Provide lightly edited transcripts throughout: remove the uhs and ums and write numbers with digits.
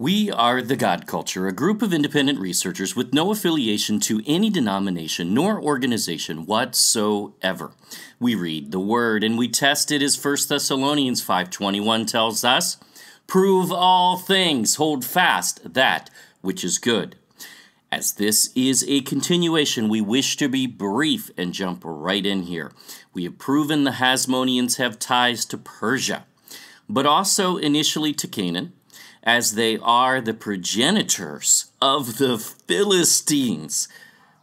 We are the God Culture, a group of independent researchers with no affiliation to any denomination nor organization whatsoever. We read the Word and we test it, as 1 Thessalonians 5:21 tells us. Prove all things, hold fast that which is good. As this is a continuation, we wish to be brief and jump right in here. We have proven the Hasmoneans have ties to Persia, but also initially to Canaan, as they are the progenitors of the Philistines,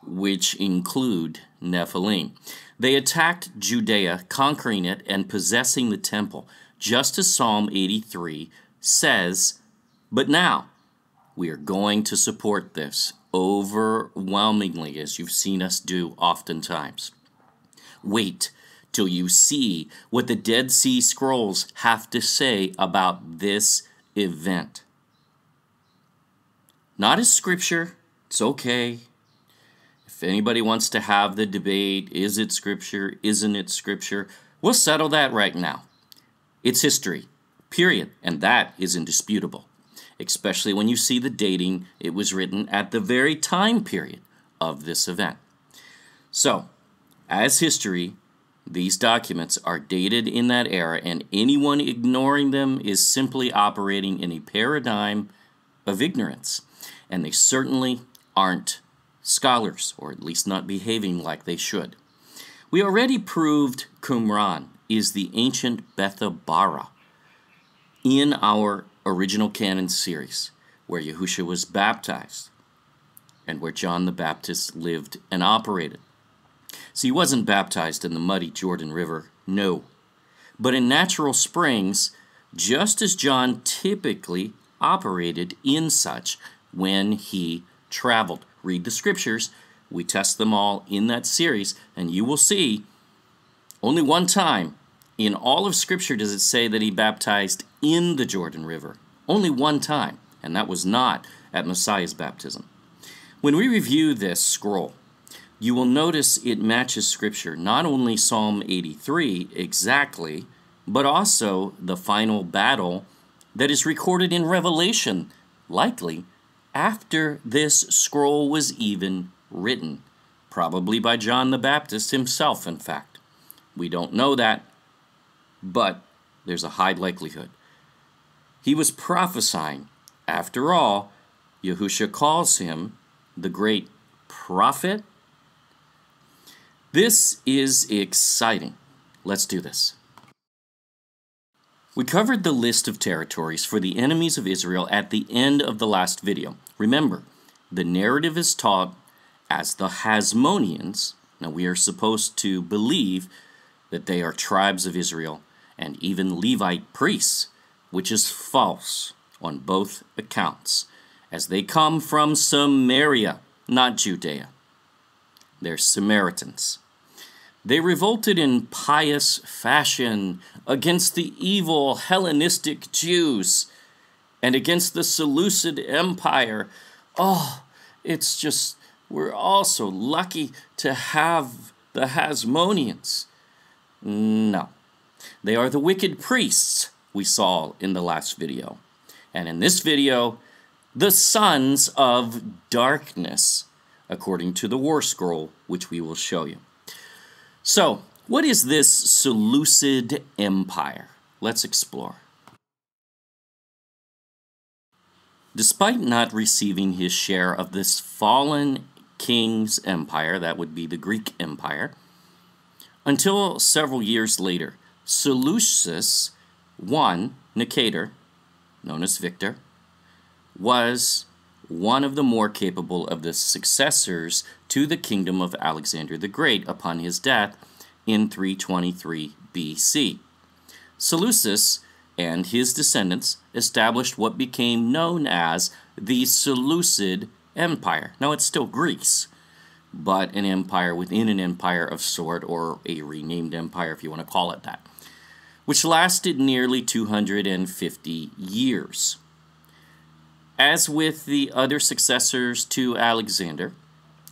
which include Nephilim. They attacked Judea, conquering it and possessing the temple, just as Psalm 83 says. But now, we are going to support this overwhelmingly, as you've seen us do oftentimes. Wait till you see what the Dead Sea Scrolls have to say about this event. Not as scripture, it's okay. If anybody wants to have the debate, is it scripture, isn't it scripture, we'll settle that right now. It's history, period, and that is indisputable, especially when you see the dating. It was written at the very time period of this event. So, as history, these documents are dated in that era, and anyone ignoring them is simply operating in a paradigm of ignorance. And they certainly aren't scholars, or at least not behaving like they should. We already proved Qumran is the ancient Bethabara in our original canon series, where Yahushua was baptized and where John the Baptist lived and operated. So he wasn't baptized in the muddy Jordan River, no. But in natural springs, just as John typically operated in such when he traveled. Read the scriptures. We test them all in that series, and you will see only one time in all of scripture does it say that he baptized in the Jordan River. Only one time, and that was not at Messiah's baptism. When we review this scroll, you will notice it matches scripture, not only Psalm 83 exactly, but also the final battle that is recorded in Revelation, likely after this scroll was even written, probably by John the Baptist himself, in fact. We don't know that, but there's a high likelihood. He was prophesying. After all, Yahushua calls him the great prophet. This is exciting. Let's do this. We covered the list of territories for the enemies of Israel at the end of the last video. Remember, the narrative is taught as the Hasmoneans. Now, we are supposed to believe that they are tribes of Israel and even Levite priests, which is false on both accounts, as they come from Samaria, not Judea. They're Samaritans. They revolted in pious fashion against the evil Hellenistic Jews and against the Seleucid Empire. Oh, it's just, we're all so lucky to have the Hasmoneans. No, they are the wicked priests we saw in the last video. And in this video, the Sons of Darkness, according to the War Scroll, which we will show you. So, what is this Seleucid Empire? Let's explore. Despite not receiving his share of this fallen king's empire, that would be the Greek Empire, until several years later, Seleucus I, Nicator, known as Victor, was one of the more capable of the successors to the kingdom of Alexander the Great upon his death in 323 BC. Seleucus and his descendants established what became known as the Seleucid Empire. Now, it's still Greece, but an empire within an empire of sort, or a renamed empire if you want to call it that, which lasted nearly 250 years. As with the other successors to Alexander,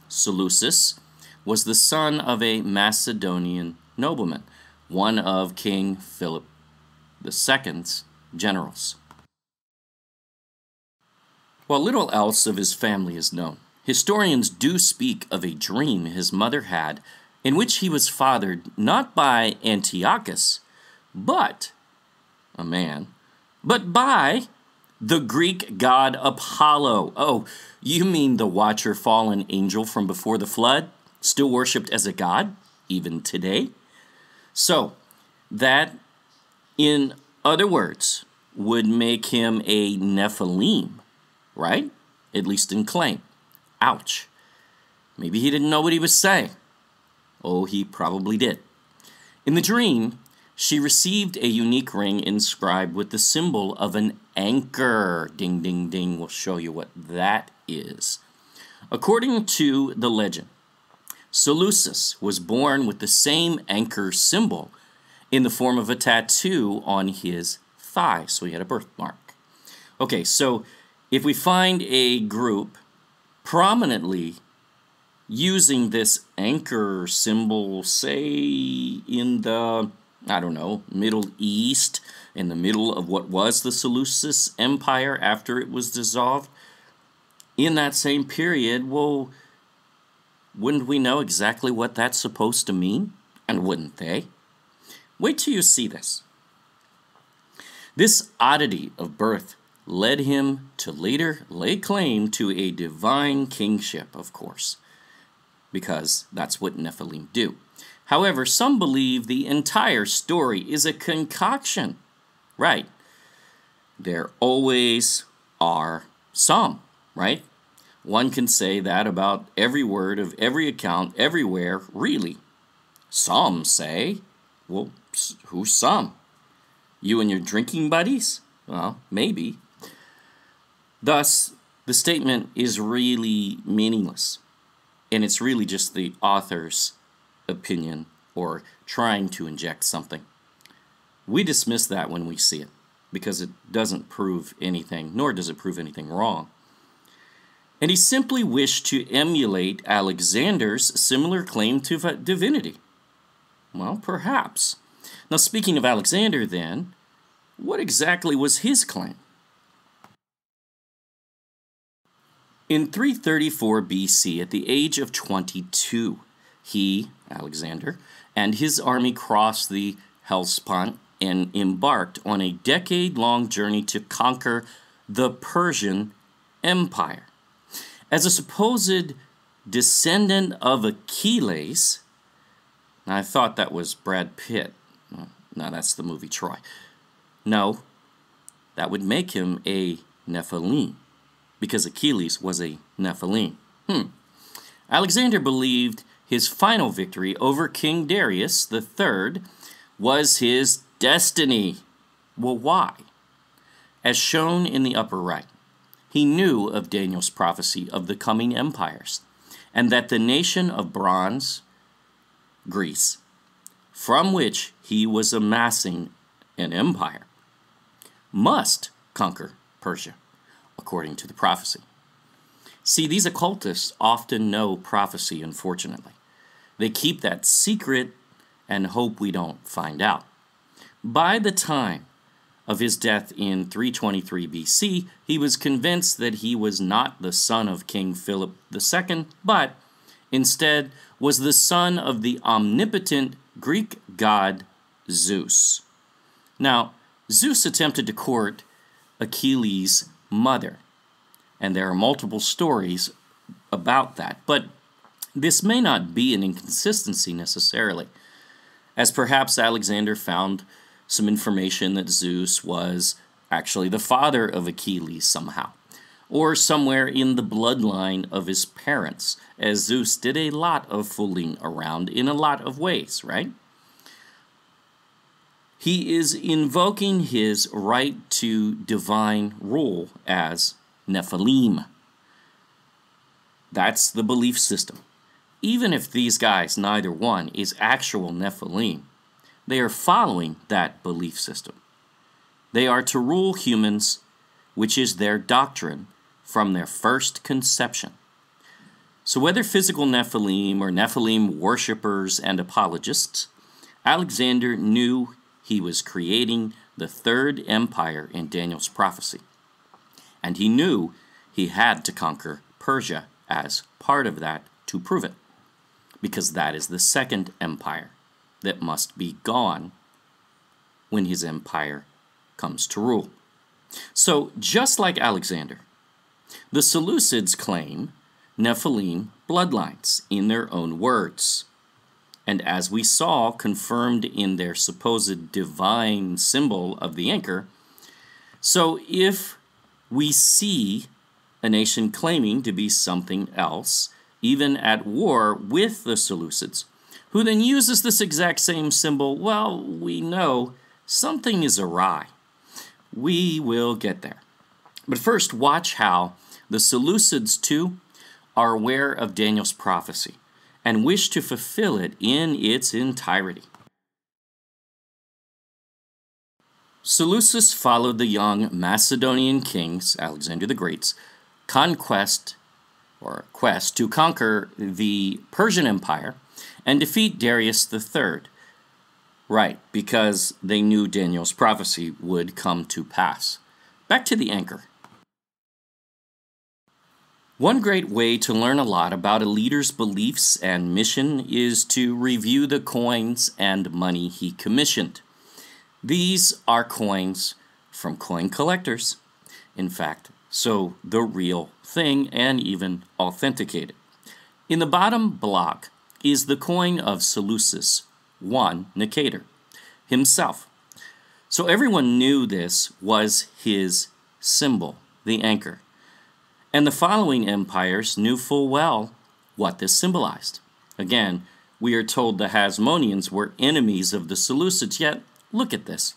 Seleucus was the son of a Macedonian nobleman, one of King Philip II's generals. While little else of his family is known, historians do speak of a dream his mother had in which he was fathered not by Antiochus, but a man, but by the Greek god Apollo. Oh, you mean the watcher fallen angel from before the flood, still worshipped as a god, even today? So, that, in other words, would make him a Nephilim, right? At least in claim. Ouch. Maybe he didn't know what he was saying. Oh, he probably did. In the dream, she received a unique ring inscribed with the symbol of an anchor. Ding, ding, ding. We'll show you what that is. According to the legend, Seleucus was born with the same anchor symbol in the form of a tattoo on his thigh. So he had a birthmark. Okay, so if we find a group prominently using this anchor symbol, say in the, I don't know, Middle East, in the middle of what was the Seleucid Empire after it was dissolved, in that same period, well, wouldn't we know exactly what that's supposed to mean? And wouldn't they? Wait till you see this. This oddity of birth led him to later lay claim to a divine kingship, of course, because that's what Nephilim do. However, some believe the entire story is a concoction. Right. There always are some, right? One can say that about every word of every account, everywhere, really. Some say, well, who's some? You and your drinking buddies? Well, maybe. Thus, the statement is really meaningless. And it's really just the author's opinion or trying to inject something. We dismiss that when we see it because it doesn't prove anything, nor does it prove anything wrong. And he simply wished to emulate Alexander's similar claim to divinity. Well, perhaps. Now, speaking of Alexander then, what exactly was his claim? In 334 BC, at the age of 22, he, Alexander, and his army crossed the Hellespont and embarked on a decade-long journey to conquer the Persian Empire. As a supposed descendant of Achilles, I thought that was Brad Pitt. No, that's the movie Troy. No, that would make him a Nephilim, because Achilles was a Nephilim. Alexander believed his final victory over King Darius III was his destiny. Well, why? As shown in the upper right, he knew of Daniel's prophecy of the coming empires, and that the nation of bronze, Greece, from which he was amassing an empire, must conquer Persia, according to the prophecy. See, these occultists often know prophecy, unfortunately. They keep that secret and hope we don't find out. By the time of his death in 323 BC, he was convinced that he was not the son of King Philip II, but instead was the son of the omnipotent Greek god Zeus. Now, Zeus attempted to court Achilles' mother, and there are multiple stories about that, but this may not be an inconsistency necessarily, as perhaps Alexander found some information that Zeus was actually the father of Achilles somehow, or somewhere in the bloodline of his parents, as Zeus did a lot of fooling around in a lot of ways, right? He is invoking his right to divine rule as Nephilim. That's the belief system. Even if these guys, neither one, is actual Nephilim, they are following that belief system. They are to rule humans, which is their doctrine, from their first conception. So whether physical Nephilim or Nephilim worshippers and apologists, Alexander knew he was creating the third empire in Daniel's prophecy. And he knew he had to conquer Persia as part of that to prove it, because that is the second empire that must be gone when his empire comes to rule. So, just like Alexander, the Seleucids claim Nephilim bloodlines in their own words, and as we saw confirmed in their supposed divine symbol of the anchor, so if we see a nation claiming to be something else, even at war with the Seleucids, who then uses this exact same symbol, well, we know something is awry. We will get there. But first, watch how the Seleucids, too, are aware of Daniel's prophecy and wish to fulfill it in its entirety. Seleucus followed the young Macedonian kings, Alexander the Great's, quest to conquer the Persian Empire and defeat Darius III. Right, because they knew Daniel's prophecy would come to pass. Back to the anchor. One great way to learn a lot about a leader's beliefs and mission is to review the coins and money he commissioned. These are coins from coin collectors, in fact, so the real thing and even authenticated. In the bottom block is the coin of Seleucus I Nicator himself. So everyone knew this was his symbol, the anchor. And the following empires knew full well what this symbolized. Again, we are told the Hasmoneans were enemies of the Seleucids, yet look at this.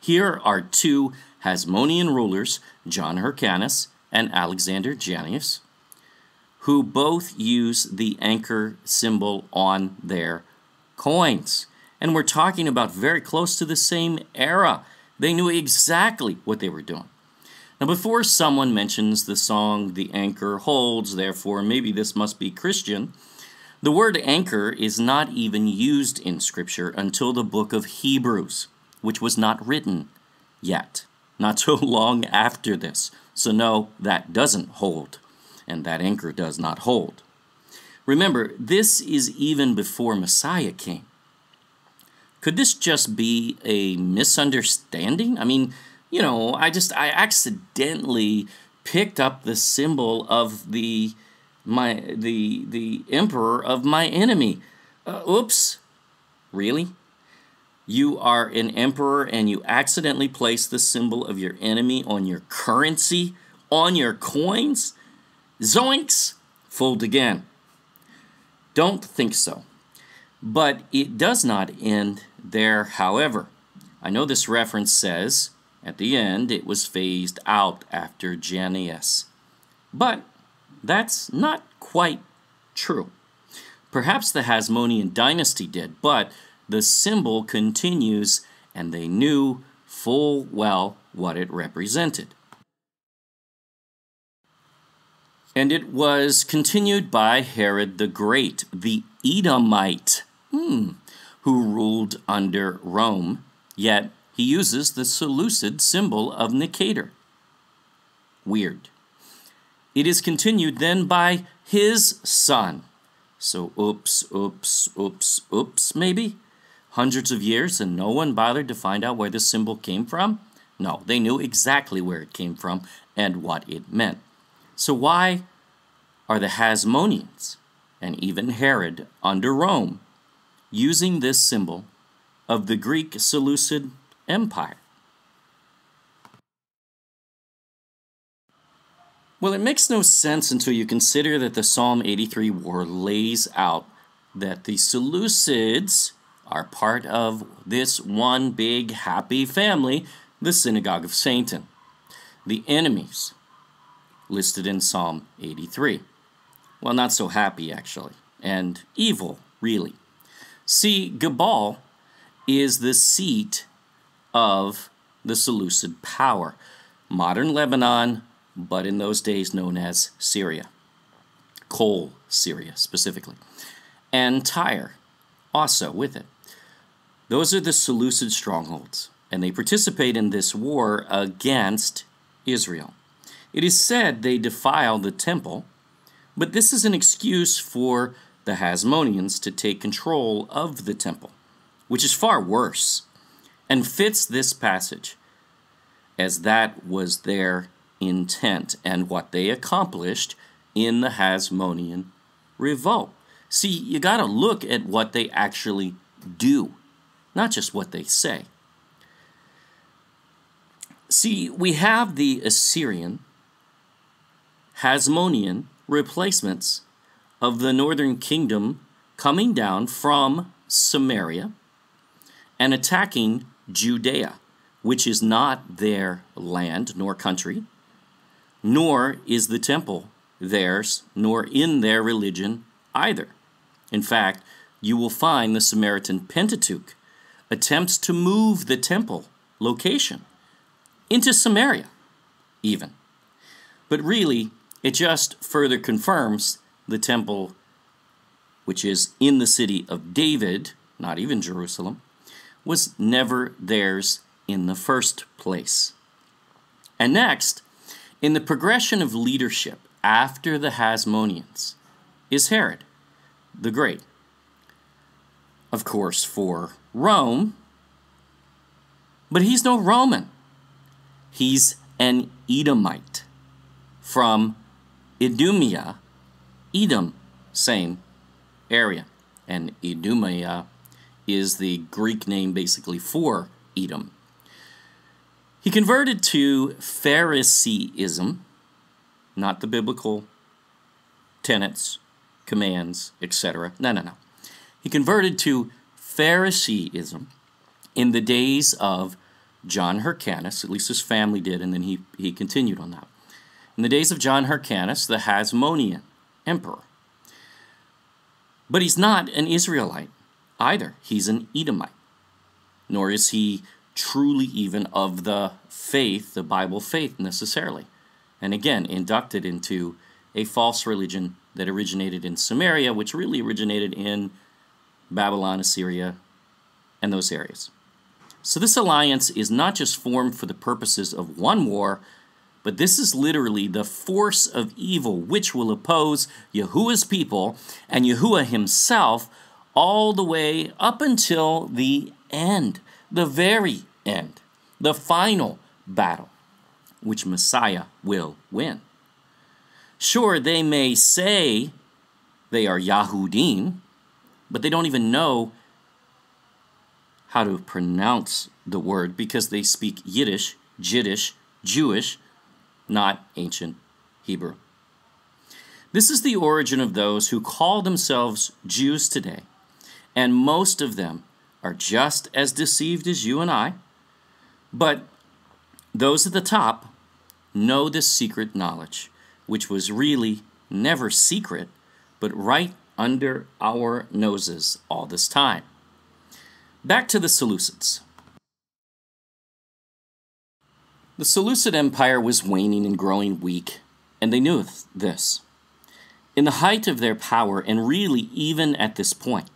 Here are two Hasmonean rulers, John Hyrcanus and Alexander Jannius, who both use the anchor symbol on their coins. And we're talking about very close to the same era. They knew exactly what they were doing. Now, before someone mentions the song, "The Anchor Holds, Therefore Maybe This Must Be Christian," the word anchor is not even used in Scripture until the book of Hebrews, which was not written yet, not so long after this. So no, that doesn't hold, and that anchor does not hold. Remember, this is even before Messiah came. Could this just be a misunderstanding? I mean, you know, I accidentally picked up the symbol of the emperor of my enemy. Oops. Really? You are an emperor and you accidentally place the symbol of your enemy on your currency, on your coins? Zoinks! Fooled again. Don't think so. But it does not end there, however. I know this reference says, at the end, it was phased out after Jannius. But that's not quite true. Perhaps the Hasmonean dynasty did, but the symbol continues, and they knew full well what it represented. And it was continued by Herod the Great, the Edomite, who ruled under Rome, yet he uses the Seleucid symbol of Nicator. Weird. It is continued then by his son. So oops, maybe? Hundreds of years and no one bothered to find out where this symbol came from? No, they knew exactly where it came from and what it meant. So why are the Hasmoneans and even Herod under Rome using this symbol of the Greek Seleucid Empire? Well, it makes no sense until you consider that the Psalm 83 war lays out that the Seleucids are part of this one big happy family, the synagogue of Satan, the enemies listed in Psalm 83. Well, not so happy, actually, and evil, really. See, Gebal is the seat of the Seleucid power, modern Lebanon, but in those days known as Syria, Coele-Syria specifically, and Tyre also with it. Those are the Seleucid strongholds, and they participate in this war against Israel. It is said they defile the temple, but this is an excuse for the Hasmoneans to take control of the temple, which is far worse, and fits this passage, as that was their intent and what they accomplished in the Hasmonean revolt. See, you got to look at what they actually do, not just what they say. See, we have the Assyrian, Hasmonean replacements of the northern kingdom coming down from Samaria and attacking Judea, which is not their land nor country, nor is the temple theirs, nor in their religion either. In fact, you will find the Samaritan Pentateuch attempts to move the temple location into Samaria, even. But really, it just further confirms the temple, which is in the city of David, not even Jerusalem, was never theirs in the first place. And next, in the progression of leadership after the Hasmoneans, is Herod the Great. Of course, for Rome, but he's no Roman. He's an Edomite from Idumea, Edom, same area. And Idumea is the Greek name basically for Edom. He converted to Phariseeism, not the biblical tenets, commands, etc. No. He converted to Phariseeism in the days of John Hyrcanus, at least his family did, and then he continued on that. In the days of John Hyrcanus, the Hasmonean emperor. But he's not an Israelite either. He's an Edomite. Nor is he truly even of the faith, the Bible faith necessarily. And again, inducted into a false religion that originated in Samaria, which really originated in Babylon, Assyria, and those areas. So this alliance is not just formed for the purposes of one war, but this is literally the force of evil which will oppose Yahuwah's people and Yahuwah himself all the way up until the end, the very end, the final battle, which Messiah will win. Sure, they may say they are Yahudim, but they don't even know how to pronounce the word because they speak Yiddish, Jiddish, Jewish, not ancient Hebrew. This is the origin of those who call themselves Jews today, and most of them are just as deceived as you and I, but those at the top know the secret knowledge, which was really never secret, but right under our noses all this time. Back to the Seleucids. The Seleucid Empire was waning and growing weak, and they knew this. In the height of their power, and really even at this point,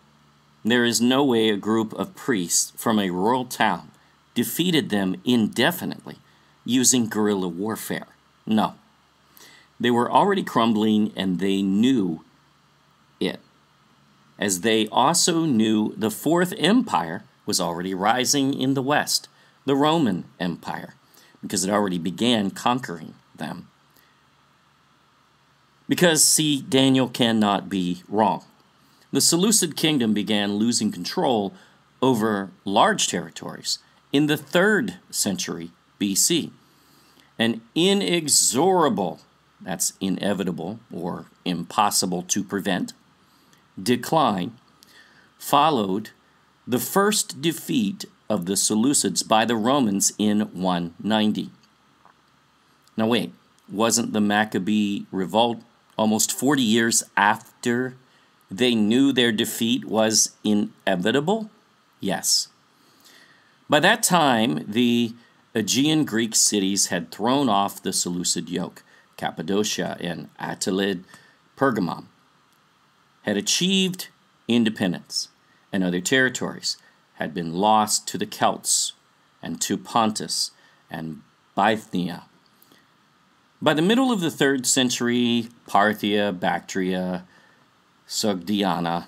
there is no way a group of priests from a rural town defeated them indefinitely using guerrilla warfare. No. They were already crumbling, and they knew it, as they also knew the Fourth Empire was already rising in the west, the Roman Empire, because it already began conquering them. Because, see, Daniel cannot be wrong. The Seleucid kingdom began losing control over large territories in the 3rd century BC. An inexorable, that's inevitable or impossible to prevent, decline followed the first defeat of the Seleucids by the Romans in 190. Now wait, wasn't the Maccabee revolt almost 40 years after they knew their defeat was inevitable? Yes. By that time, the Aegean Greek cities had thrown off the Seleucid yoke. Cappadocia and Attalid, Pergamum, had achieved independence, and other territories had been lost to the Celts and to Pontus and Bithynia. By the middle of the 3rd century, Parthia, Bactria, Sogdiana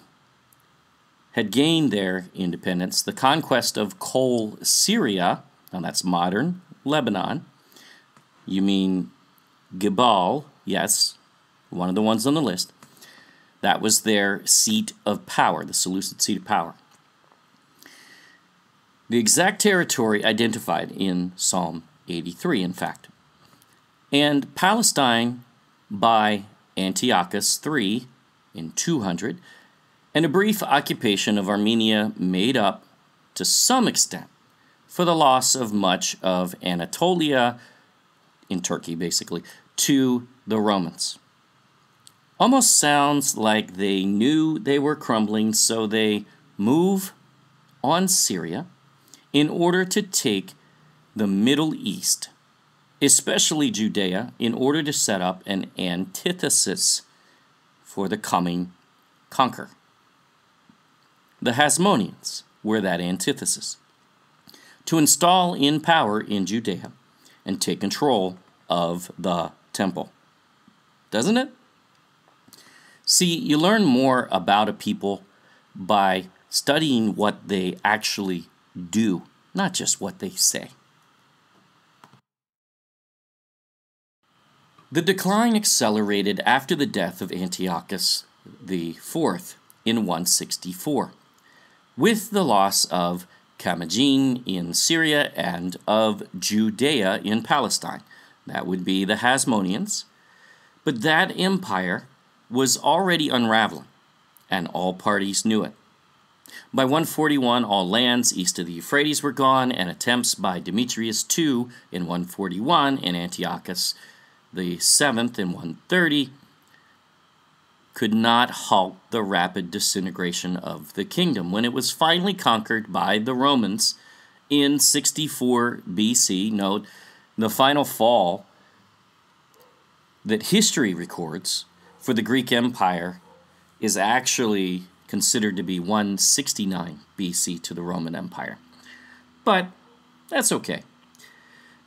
had gained their independence. The conquest of Coele-Syria, now that's modern Lebanon. You mean Gebal, yes, one of the ones on the list. That was their seat of power, the Seleucid seat of power. The exact territory identified in Psalm 83, in fact. And Palestine by Antiochus III in 200, and a brief occupation of Armenia made up, to some extent, for the loss of much of Anatolia, in Turkey basically, to the Romans. Almost sounds like they knew they were crumbling, so they move on Syria in order to take the Middle East, especially Judea, in order to set up an antithesis for the coming conqueror. The Hasmoneans were that antithesis, to install in power in Judea and take control of the temple. Doesn't it? See, you learn more about a people by studying what they actually do, not just what they say. The decline accelerated after the death of Antiochus IV in 164, with the loss of Commagene in Syria and of Judea in Palestine. That would be the Hasmoneans. But that empire was already unraveling, and all parties knew it. By 141, all lands east of the Euphrates were gone, and attempts by Demetrius II in 141 and Antiochus the 7th in 130 could not halt the rapid disintegration of the kingdom when it was finally conquered by the Romans in 64 BC. Note the final fall that history records for the Greek Empire is actually considered to be 169 BC to the Roman Empire. But that's okay.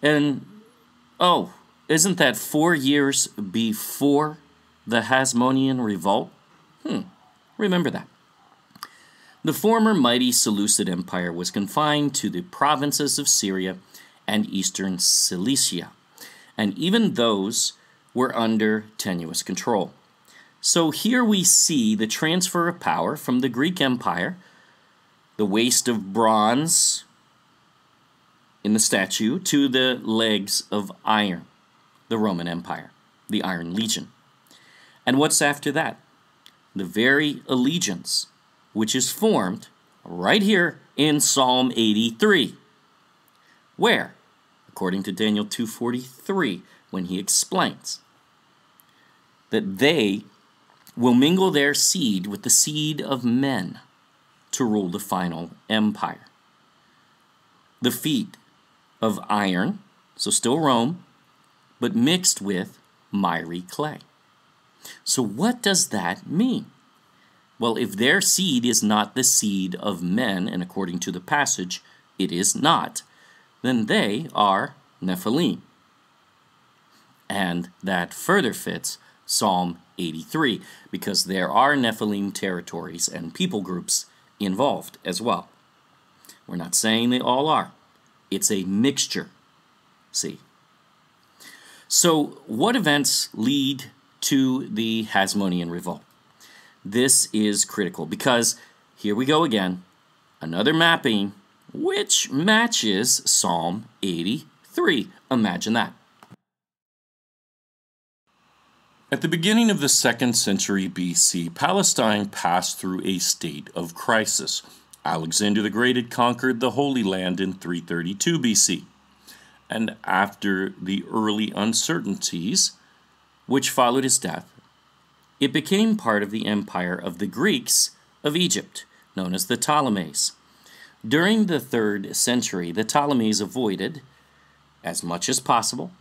And oh, isn't that 4 years before the Hasmonean revolt? Remember that. The former mighty Seleucid Empire was confined to the provinces of Syria and eastern Cilicia, and even those were under tenuous control. So here we see the transfer of power from the Greek Empire, the waist of bronze in the statue, to the legs of iron, the Roman Empire, the Iron Legion. And what's after that? The very allegiance which is formed right here in Psalm 83, where, according to Daniel 2:43, when he explains that they will mingle their seed with the seed of men to rule the final empire. The feet of iron, so still Rome, but mixed with miry clay. So what does that mean? Well, if their seed is not the seed of men, and according to the passage, it is not, then they are Nephilim. And that further fits Psalm 83, because there are Nephilim territories and people groups involved as well. We're not saying they all are. It's a mixture, see? So, what events lead to the Hasmonean revolt? This is critical because here we go again, another mapping which matches Psalm 83. Imagine that. At the beginning of the 2nd century BC, Palestine passed through a state of crisis. Alexander the Great had conquered the Holy Land in 332 BC. And after the early uncertainties which followed his death, it became part of the empire of the Greeks of Egypt, known as the Ptolemies. During the 3rd century, the Ptolemies avoided, as much as possible,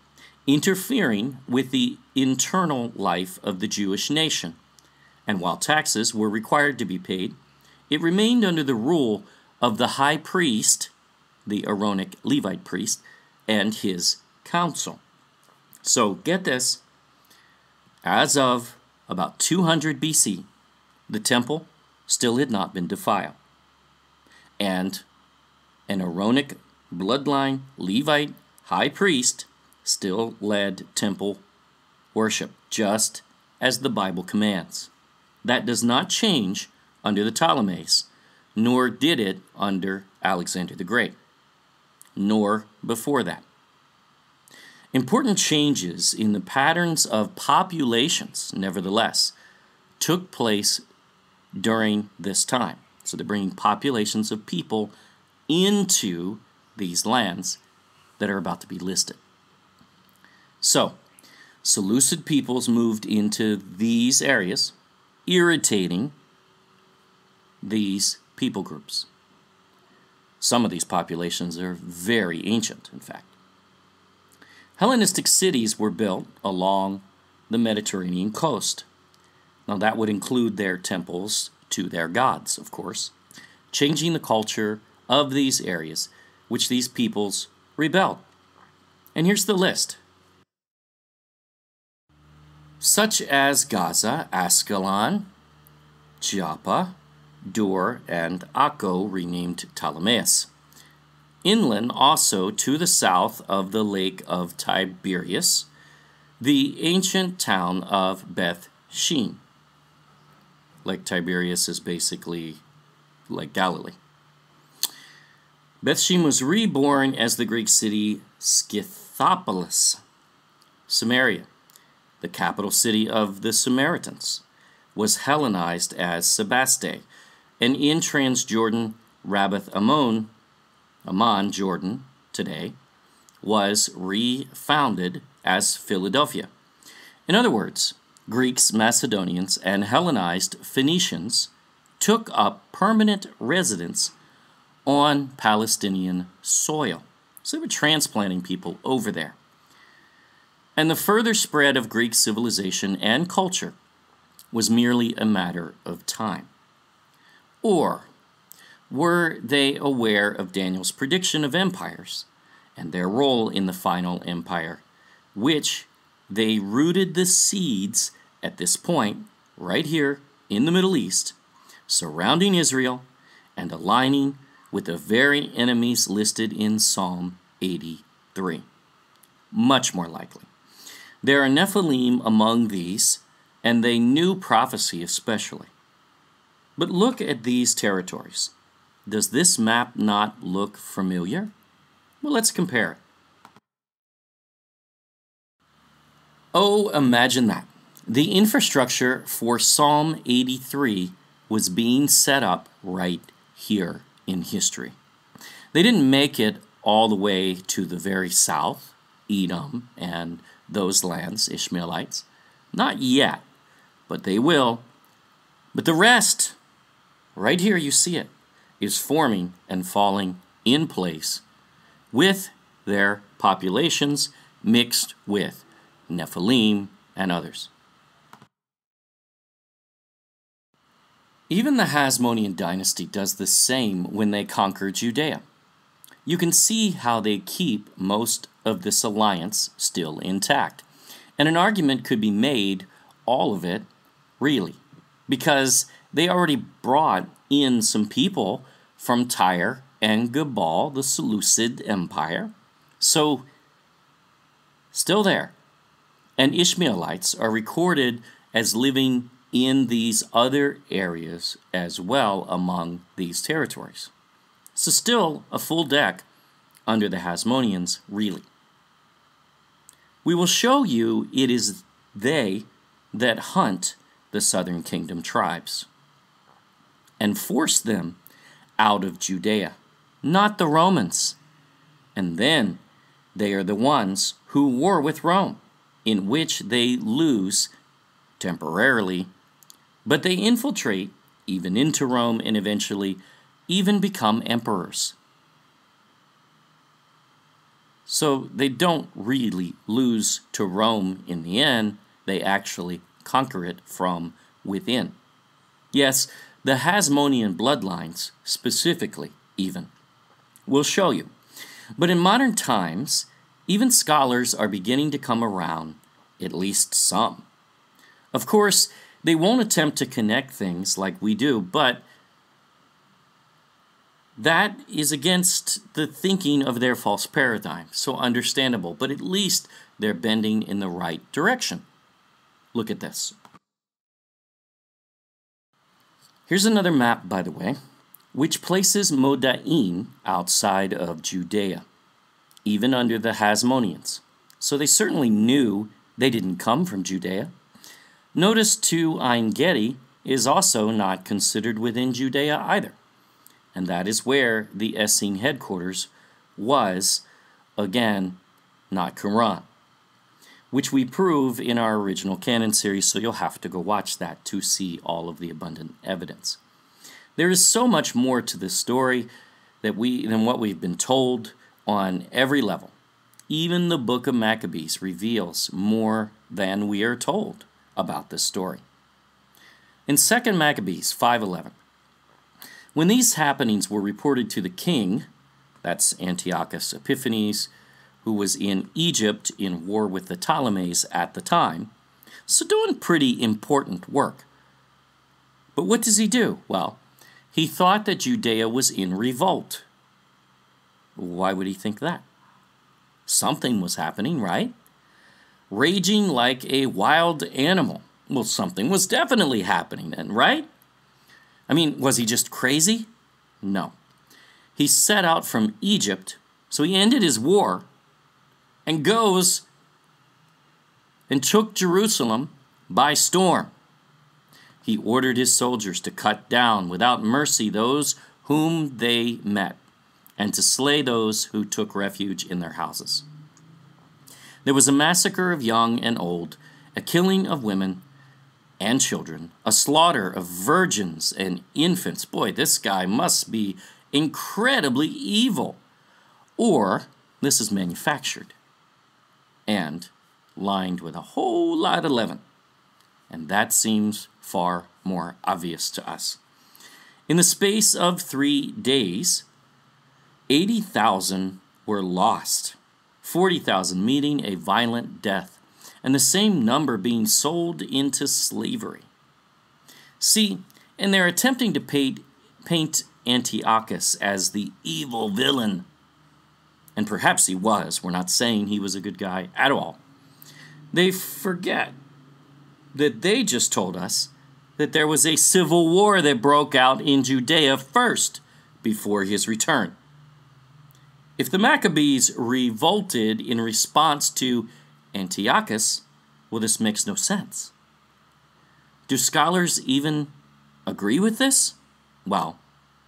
interfering with the internal life of the Jewish nation. And while taxes were required to be paid, it remained under the rule of the high priest, the Aaronic Levite priest, and his council. So get this, as of about 200 BC, the temple still had not been defiled. And an Aaronic bloodline Levite high priest still led temple worship, just as the Bible commands. That does not change under the Ptolemies, nor did it under Alexander the Great, nor before that. Important changes in the patterns of populations, nevertheless, took place during this time. So they're bringing populations of people into these lands that are about to be listed. So, Seleucid peoples moved into these areas, irritating these people groups. Some of these populations are very ancient, in fact. Hellenistic cities were built along the Mediterranean coast. Now that would include their temples to their gods, of course, changing the culture of these areas, which these peoples rebelled. And here's the list. Such as Gaza, Ascalon, Joppa, Dor, and Akko, renamed Ptolemais. Inland also to the south of the Lake of Tiberias, the ancient town of Beth-Shean. Lake Tiberias is basically Lake Galilee. Beth-Shean was reborn as the Greek city Scythopolis. Samaria, the capital city of the Samaritans, was Hellenized as Sebaste, and in Transjordan, Rabbath Ammon, Amman, Jordan, today, was refounded as Philadelphia. In other words, Greeks, Macedonians, and Hellenized Phoenicians took up permanent residence on Palestinian soil. So they were transplanting people over there. And the further spread of Greek civilization and culture was merely a matter of time. Or were they aware of Daniel's prediction of empires and their role in the final empire, which they rooted the seeds at this point, right here in the Middle East, surrounding Israel and aligning with the very enemies listed in Psalm 83? Much more likely. There are Nephilim among these, and they knew prophecy especially. But look at these territories. Does this map not look familiar? Well, let's compare it. Oh, imagine that. The infrastructure for Psalm 83 was being set up right here in history. They didn't make it all the way to the very south, Edom and those lands, Ishmaelites. Not yet, but they will. But the rest, right here you see it, is forming and falling in place with their populations mixed with Nephilim and others. Even the Hasmonean dynasty does the same when they conquer Judea. You can see how they keep most of this alliance still intact. And an argument could be made, all of it, really, because they already brought in some people from Tyre and Gebal, the Seleucid Empire. So, still there. And Ishmaelites are recorded as living in these other areas as well among these territories. So still a full deck under the Hasmoneans, really. We will show you it is they that hunt the southern kingdom tribes and force them out of Judea, not the Romans. And then they are the ones who war with Rome, in which they lose temporarily, but they infiltrate even into Rome and eventually even become emperors. So they don't really lose to Rome in the end, they actually conquer it from within. Yes, the Hasmonean bloodlines, specifically even, will show you. But in modern times, Even scholars are beginning to come around, at least some. Of course, they won't attempt to connect things like we do, but that is against the thinking of their false paradigm, so understandable, but at least they're bending in the right direction. Look at this. Here's another map, by the way, which places Modain outside of Judea, even under the Hasmoneans. So they certainly knew they didn't come from Judea. Notice too, Ein Gedi is also not considered within Judea either. And that is where the Essene headquarters was, again, not Qumran, which we prove in our original canon series, so you'll have to go watch that to see all of the abundant evidence. There is so much more to this story than what we've been told on every level. Even the book of Maccabees reveals more than we are told about this story. In 2 Maccabees 5:11, when these happenings were reported to the king, that's Antiochus Epiphanes, who was in Egypt in war with the Ptolemies at the time, so doing pretty important work. But what does he do? Well, he thought that Judea was in revolt. Why would he think that? Something was happening, right? Raging like a wild animal. Well, something was definitely happening then, right? I mean, was he just crazy? No. He set out from Egypt, so he ended his war, and goes and took Jerusalem by storm. He ordered his soldiers to cut down without mercy those whom they met, and to slay those who took refuge in their houses. There was a massacre of young and old, a killing of women and children, a slaughter of virgins and infants. Boy, this guy must be incredibly evil. Or this is manufactured and lined with a whole lot of leaven. And that seems far more obvious to us. In the space of 3 days, 80,000 were lost, 40,000 meeting a violent death, and the same number being sold into slavery. See, and they're attempting to paint Antiochus as the evil villain. And perhaps he was. We're not saying he was a good guy at all. They forget that they just told us that there was a civil war that broke out in Judea first, before his return. If the Maccabees revolted in response to Antiochus, well, this makes no sense. Do scholars even agree with this? Well,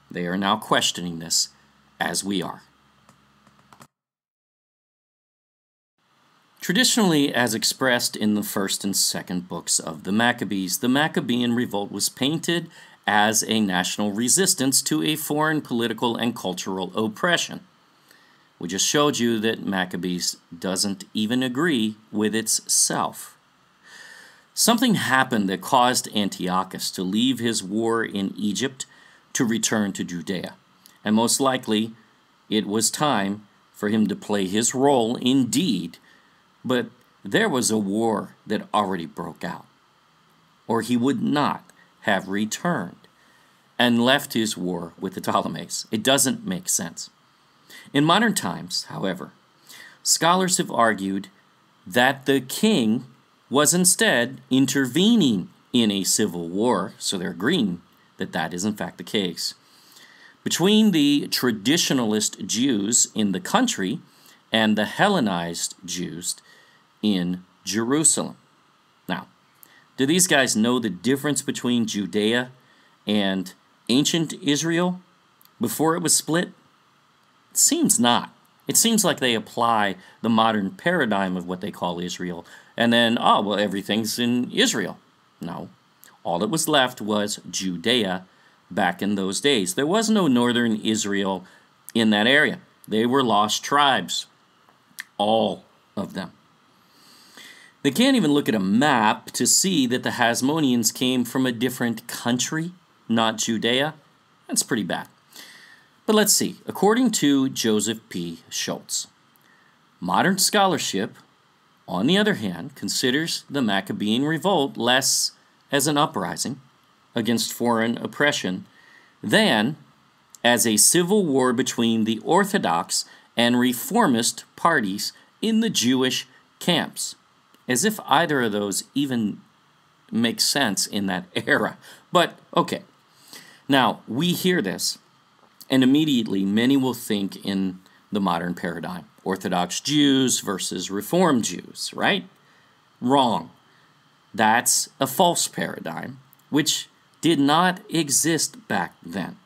they are now questioning this, as we are. Traditionally, as expressed in the first and second books of the Maccabees, the Maccabean revolt was painted as a national resistance to a foreign political and cultural oppression. We just showed you that Maccabees doesn't even agree with itself. Something happened that caused Antiochus to leave his war in Egypt to return to Judea. And most likely, it was time for him to play his role indeed, but there was a war that already broke out, or he would not have returned and left his war with the Ptolemies. It doesn't make sense. In modern times, however, scholars have argued that the king was instead intervening in a civil war, so they're agreeing that that is in fact the case, between the traditionalist Jews in the country and the Hellenized Jews in Jerusalem. Now, do these guys know the difference between Judea and ancient Israel before it was split? It seems not. It seems like they apply the modern paradigm of what they call Israel, and then, oh, well, everything's in Israel. No. All that was left was Judea back in those days. There was no northern Israel in that area. They were lost tribes, all of them. They can't even look at a map to see that the Hasmoneans came from a different country, not Judea. That's pretty bad. But let's see. According to Joseph P. Schultz, Modern scholarship, on the other hand, considers the Maccabean revolt less as an uprising against foreign oppression than as a civil war between the Orthodox and reformist parties in the Jewish camps, as if either of those even makes sense in that era. But, okay, now we hear this, and immediately many will think in the modern paradigm, Orthodox Jews versus Reformed Jews, right? Wrong. That's a false paradigm, which did not exist back then.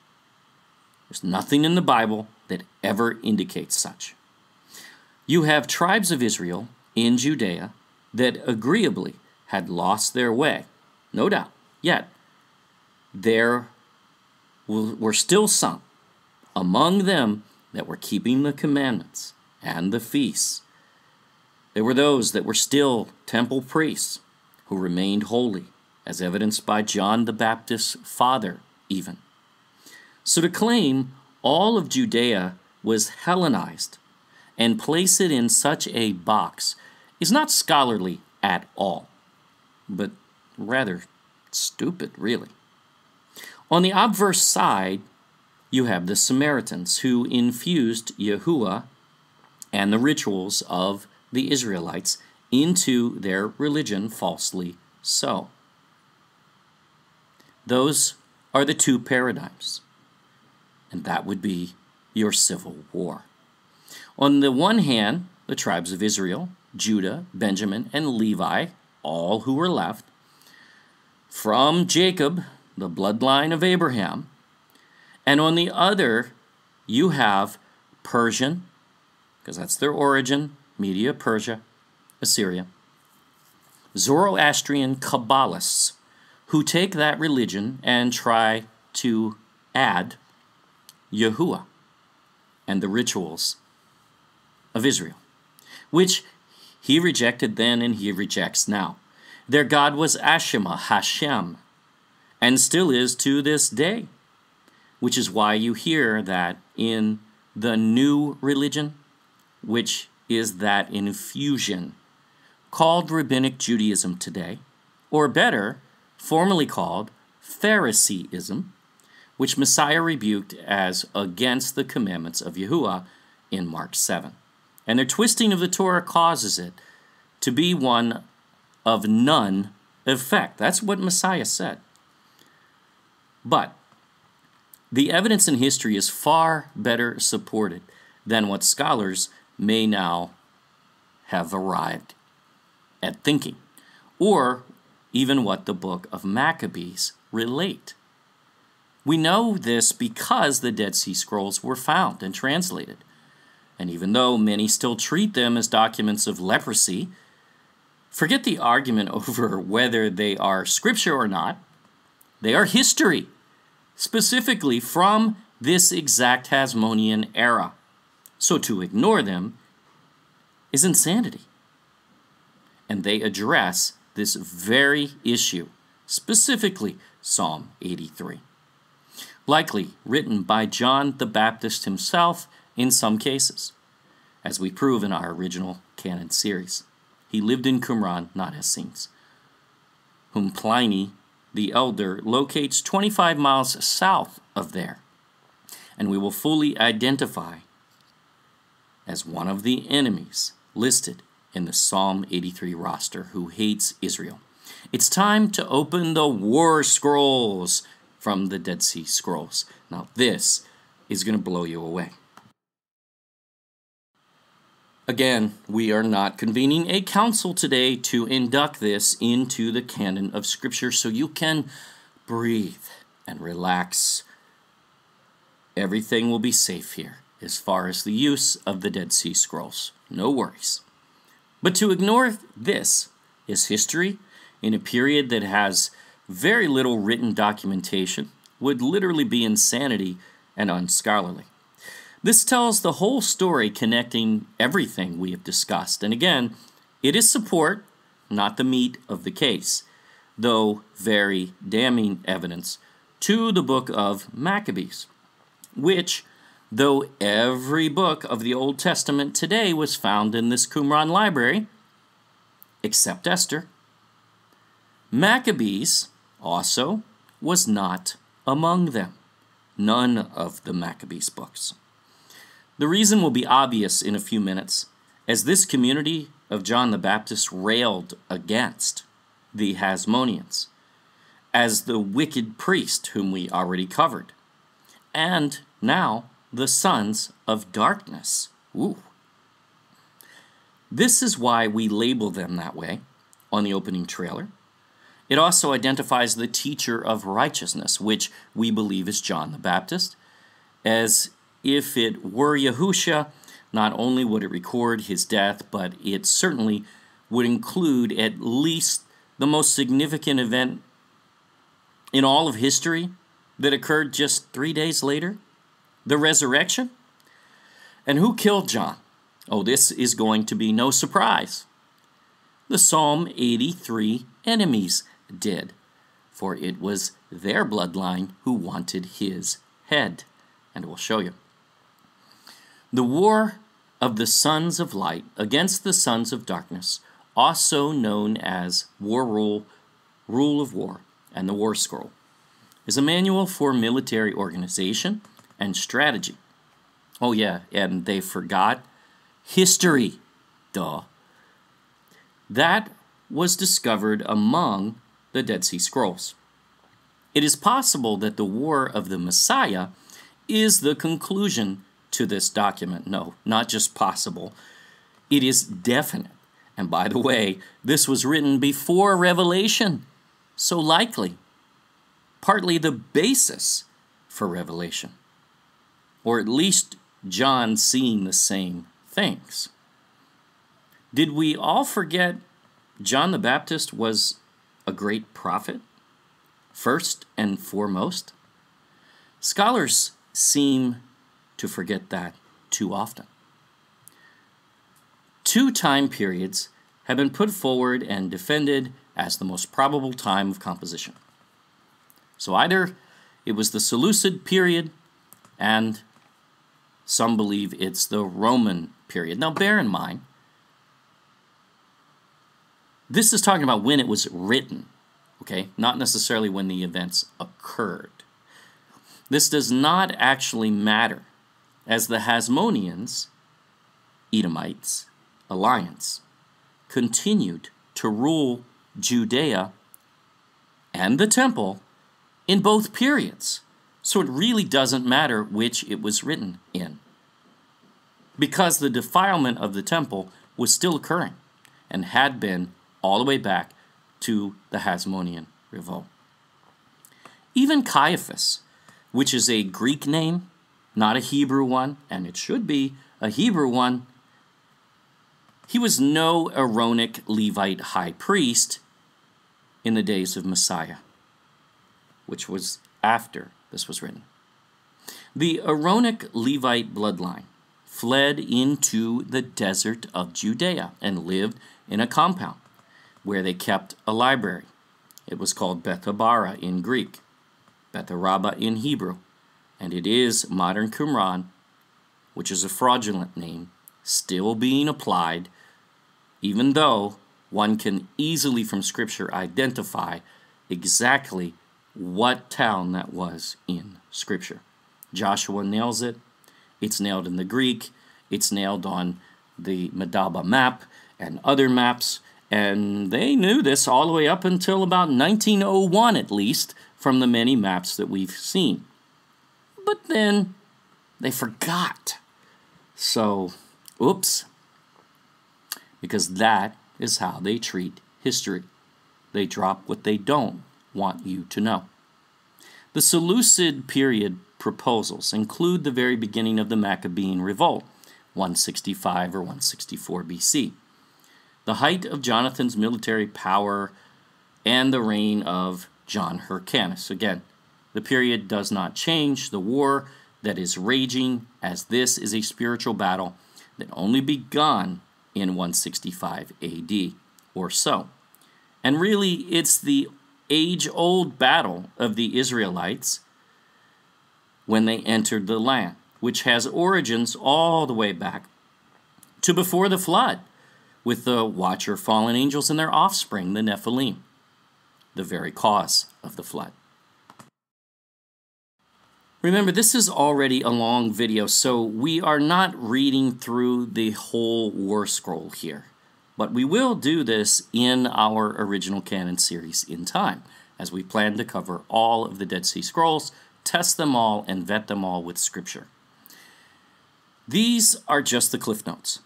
There's nothing in the Bible that ever indicates such. You have tribes of Israel in Judea that agreeably had lost their way, no doubt, yet there were still some among them that were keeping the commandments and the feasts. There were those that were still temple priests who remained holy, as evidenced by John the Baptist's father, even. So to claim all of Judea was Hellenized and place it in such a box is not scholarly at all, but rather stupid, really. On the obverse side, you have the Samaritans, who infused Yahuwah and the rituals of the Israelites into their religion, falsely so. Those are the two paradigms, and that would be your civil war. On the one hand, the tribes of Israel, Judah, Benjamin, and Levi, all who were left, from Jacob, the bloodline of Abraham, and on the other, you have Persian, because that's their origin, Media, Persia, Assyria, Zoroastrian Kabbalists, who take that religion and try to add Yahuwah and the rituals of Israel, which he rejected then and he rejects now. Their god was Ashima, Hashem, and still is to this day, which is why you hear that in the new religion, which is that infusion called Rabbinic Judaism today, or better, formerly called Phariseeism, which Messiah rebuked as against the commandments of Yahuwah in Mark 7. And their twisting of the Torah causes it to be one of none effect. That's what Messiah said. But the evidence in history is far better supported than what scholars may now have arrived at thinking, or even what the book of Maccabees relate. We know this because the Dead Sea Scrolls were found and translated, and even though many still treat them as documents of leprosy, forget the argument over whether they are scripture or not. They are history, specifically from this exact Hasmonean era. So to ignore them is insanity. And they address this very issue, specifically Psalm 83, likely written by John the Baptist himself in some cases, as we prove in our original canon series. He lived in Qumran, not Essenes, whom Pliny the Elder locates 25 miles south of there, and we will fully identify as one of the enemies listed in the Psalm 83 roster who hates Israel. It's time to open the War Scrolls from the Dead Sea Scrolls. Now this is going to blow you away. Again, we are not convening a council today to induct this into the canon of Scripture, so you can breathe and relax. Everything will be safe here as far as the use of the Dead Sea Scrolls. No worries. But to ignore this is history in a period that has very little written documentation would literally be insanity and unscholarly. This tells the whole story, connecting everything we have discussed. And again, it is support, not the meat of the case, though very damning evidence to the book of Maccabees, which though every book of the Old Testament today was found in this Qumran library, except Esther. Maccabees also was not among them. None of the Maccabees books. The reason will be obvious in a few minutes, as this community of John the Baptist railed against the Hasmoneans as the wicked priest whom we already covered, and now the Sons of Darkness. Ooh. This is why we label them that way on the opening trailer. It also identifies the teacher of righteousness, which we believe is John the Baptist. As if it were Yahushua, not only would it record his death, but it certainly would include at least the most significant event in all of history that occurred just 3 days later, the resurrection. And who killed John? Oh, this is going to be no surprise. The Psalm 83 enemies did, for it was their bloodline who wanted his head, and we'll show you. The war of the Sons of Light against the Sons of Darkness, also known as War Rule, Rule of War, and the War Scroll, is a manual for military organization and strategy. Oh yeah, and they forgot history, duh. That was discovered among the Dead Sea Scrolls. It is possible that the War of the Messiah is the conclusion to this document. No, not just possible. It is definite. And by the way, this was written before Revelation, so likely partly the basis for Revelation, or at least John seeing the same things. Did we all forget John the Baptist was a great prophet, first and foremost? Scholars seem to forget that too often. Two time periods have been put forward and defended as the most probable time of composition. So either it was the Seleucid period, and some believe it's the Roman period. Now bear in mind, this is talking about when it was written, okay? Not necessarily when the events occurred. This does not actually matter, as the Hasmoneans, Edomites, alliance, continued to rule Judea and the temple in both periods. So it really doesn't matter which it was written in, because the defilement of the temple was still occurring and had been all the way back to the Hasmonean revolt. Even Caiaphas, which is a Greek name, not a Hebrew one, and it should be a Hebrew one, he was no Aaronic Levite high priest in the days of Messiah, which was after this was written. The Aaronic Levite bloodline fled into the desert of Judea and lived in a compound where they kept a library. It was called Bethabara in Greek, Betharaba in Hebrew, and it is modern Qumran, which is a fraudulent name, still being applied, even though one can easily from Scripture identify exactly what town that was in Scripture. Joshua nails it. It's nailed in the Greek. It's nailed on the Madaba map and other maps. And they knew this all the way up until about 1901, at least, from the many maps that we've seen. But then they forgot. So, oops. Because that is how they treat history. They drop what they don't want you to know. The Seleucid period proposals include the very beginning of the Maccabean revolt, 165 or 164 BC. The height of Jonathan's military power, and the reign of John Hyrcanus. Again, the period does not change. The war that is raging, as this is a spiritual battle that only begun in 165 AD or so. And really, it's the age-old battle of the Israelites when they entered the land, which has origins all the way back to before the flood, with the watcher fallen angels and their offspring, the Nephilim, the very cause of the flood. Remember, this is already a long video, so we are not reading through the whole War Scroll here. But we will do this in our original canon series in time, as we plan to cover all of the Dead Sea Scrolls, test them all, and vet them all with Scripture. These are just the cliff notes.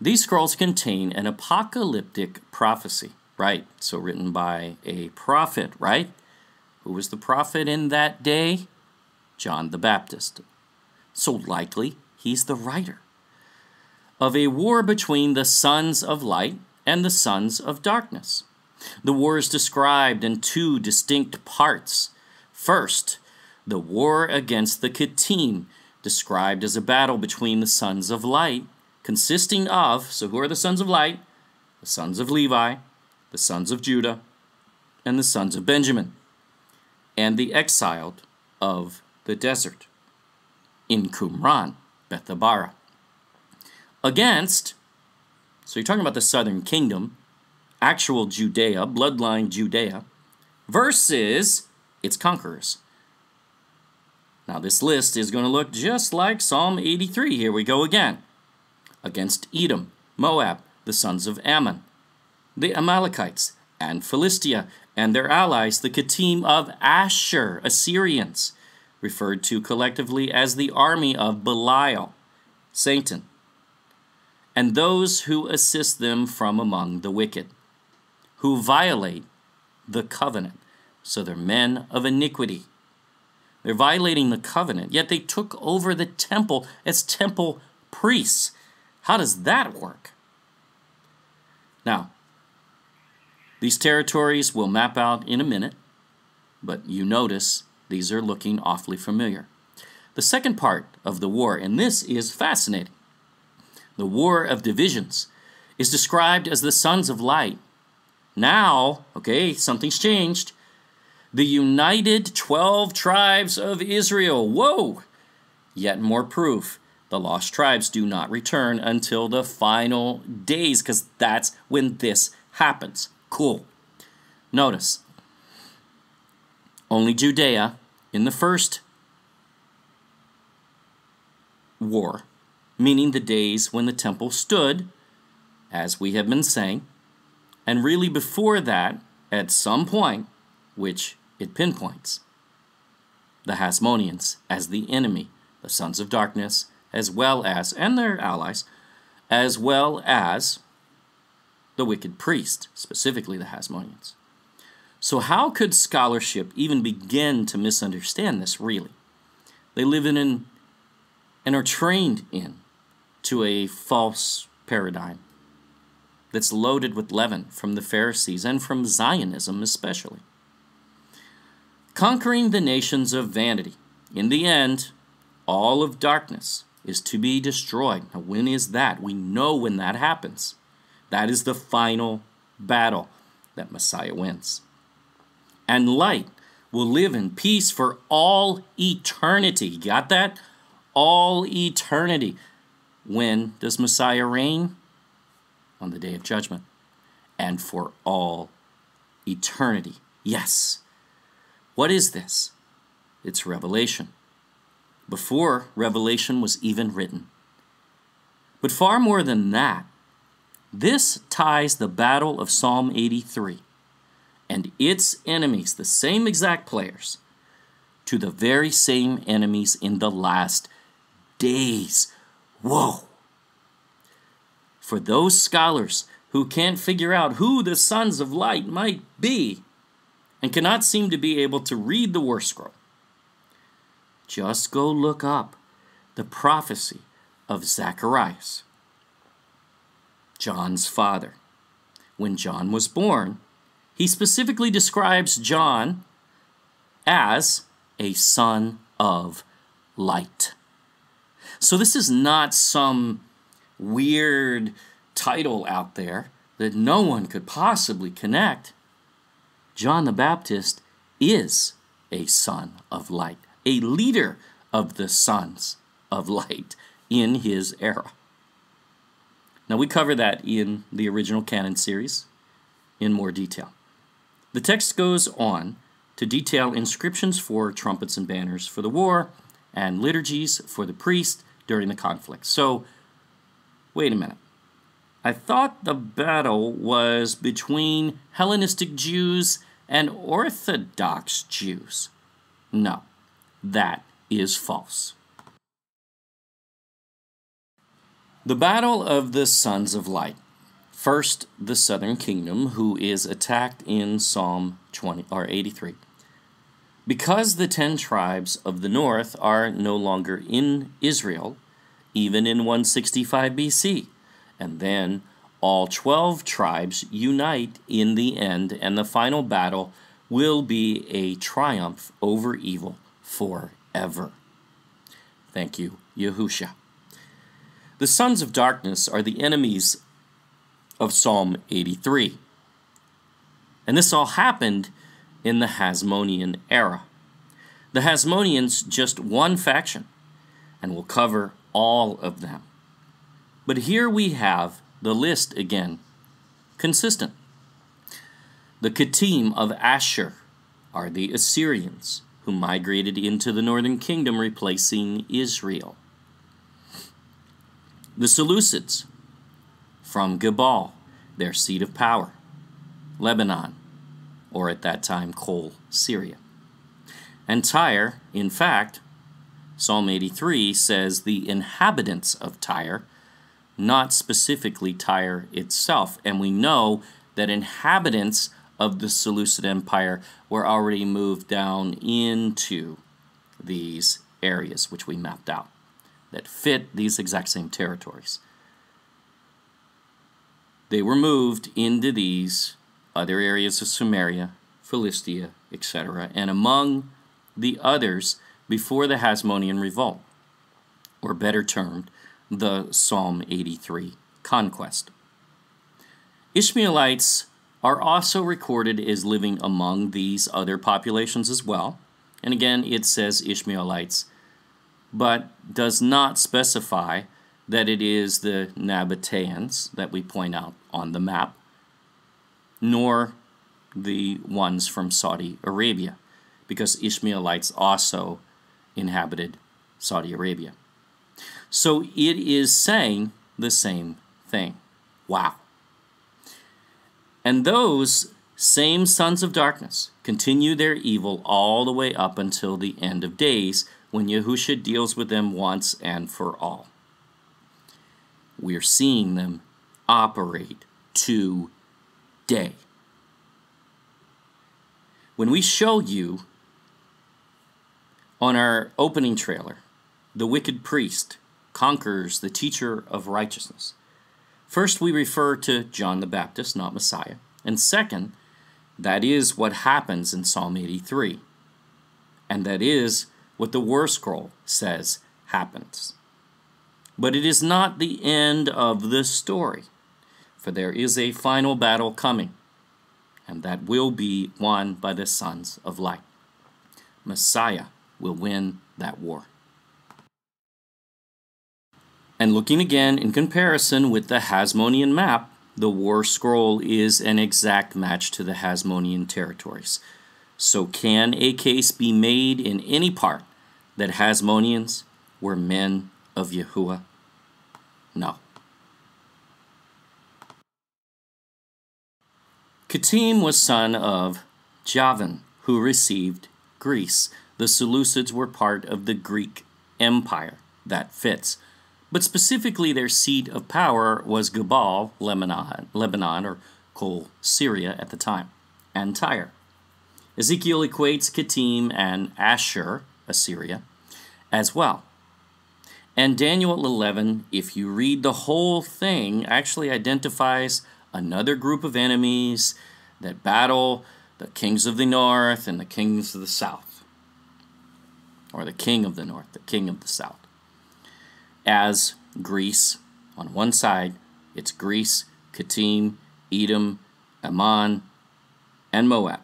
These scrolls contain an apocalyptic prophecy, right? So written by a prophet, right? Who was the prophet in that day? John the Baptist. So likely he's the writer of a war between the Sons of Light and the Sons of Darkness. The war is described in two distinct parts. First, the war against the Kittim, described as a battle between the Sons of Light, consisting of, so who are the Sons of Light? The Sons of Levi, the Sons of Judah, and the Sons of Benjamin, and the exiled of the desert in Qumran, Bethabara. Against, so you're talking about the southern kingdom, actual Judea, bloodline Judea, versus its conquerors. Now this list is going to look just like Psalm 83. Here we go again. Against Edom, Moab, the sons of Ammon, the Amalekites, and Philistia, and their allies, the Kittim of Asher, Assyrians, referred to collectively as the army of Belial, Satan, and those who assist them from among the wicked, who violate the covenant. So they're men of iniquity. They're violating the covenant, yet they took over the temple as temple priests. How does that work? Now, these territories we'll map out in a minute, but you notice these are looking awfully familiar. The second part of the war, and this is fascinating, the War of Divisions, is described as the Sons of Light. Now, okay, something's changed. The united 12 tribes of Israel. Whoa! Yet more proof. The lost tribes do not return until the final days, because that's when this happens. Cool. Notice, only Judea in the first war, meaning the days when the temple stood, as we have been saying, and really before that, at some point, which it pinpoints, the Hasmoneans as the enemy, the Sons of Darkness, as well as, and their allies, as well as the wicked priest, specifically the Hasmoneans. So how could scholarship even begin to misunderstand this, really? They live in and are trained in to a false paradigm that's loaded with leaven from the Pharisees and from Zionism especially. Conquering the nations of vanity. In the end, all of darkness is to be destroyed. Now, when is that? We know when that happens. That is the final battle that Messiah wins. And light will live in peace for all eternity. You got that? All eternity. When does Messiah reign? On the Day of Judgment. And for all eternity. Yes. What is this? It's Revelation. Before Revelation was even written. But far more than that, this ties the battle of Psalm 83 and its enemies, the same exact players, to the very same enemies in the last days. Whoa! For those scholars who can't figure out who the Sons of Light might be and cannot seem to be able to read the War Scroll, just go look up the prophecy of Zacharias, John's father. When John was born, he specifically describes John as a son of light. So this is not some weird title out there that no one could possibly connect. John the Baptist is a son of light, a leader of the Sons of light in his era. Now, we cover that in the original canon series in more detail. The text goes on to detail inscriptions for trumpets and banners for the war and liturgies for the priest during the conflict. So, wait a minute. I thought the battle was between Hellenistic Jews and Orthodox Jews. No, that is false. The Battle of the Sons of Light. First, the southern kingdom, who is attacked in Psalm 83. Because the 10 tribes of the north are no longer in Israel, even in 165 BC, and then all 12 tribes unite in the end, and the final battle will be a triumph over evil forever. Thank you, Yahushua. The Sons of Darkness are the enemies of Psalm 83. And this all happened in the Hasmonean era. The Hasmoneans, just one faction, and we'll cover all of them. But here we have the list again, consistent. The Kittim of Ashur are the Assyrians, who migrated into the northern kingdom, replacing Israel. The Seleucids from Gebal, their seat of power, Lebanon, or at that time Coele-Syria. And Tyre, in fact, Psalm 83 says the inhabitants of Tyre, not specifically Tyre itself. And we know that inhabitants of the Seleucid Empire were already moved down into these areas, which we mapped out, that fit these exact same territories. They were moved into these other areas of Samaria, Philistia, etc., and among the others before the Hasmonean revolt, or better termed, the Psalm 83 conquest. Ishmaelites are also recorded as living among these other populations as well. And again, it says Ishmaelites, but does not specify that it is the Nabateans that we point out on the map, nor the ones from Saudi Arabia, because Ishmaelites also inhabited Saudi Arabia. So it is saying the same thing. Wow. And those same sons of darkness continue their evil all the way up until the end of days, when Yahushua deals with them once and for all. We're seeing them operate today. When we show you on our opening trailer, the wicked priest conquers the teacher of righteousness, first, we refer to John the Baptist, not Messiah. And second, that is what happens in Psalm 83. And that is what the War Scroll says happens. But it is not the end of the story, for there is a final battle coming, and that will be won by the Sons of Light. Messiah will win that war. And looking again in comparison with the Hasmonean map, the War Scroll is an exact match to the Hasmonean territories. So can a case be made in any part that Hasmoneans were men of Yahuwah? No. Kittim was son of Javan, who received Greece. The Seleucids were part of the Greek Empire. That fits. But specifically, their seat of power was Gebal, Lebanon, or Coele-Syria at the time, and Tyre. Ezekiel equates Kittim and Ashur, Assyria, as well. And Daniel 11, if you read the whole thing, actually identifies another group of enemies that battle the kings of the north and the kings of the south, or the king of the north, the king of the south. As Greece on one side, it's Greece, Kittim, Edom, Ammon, and Moab.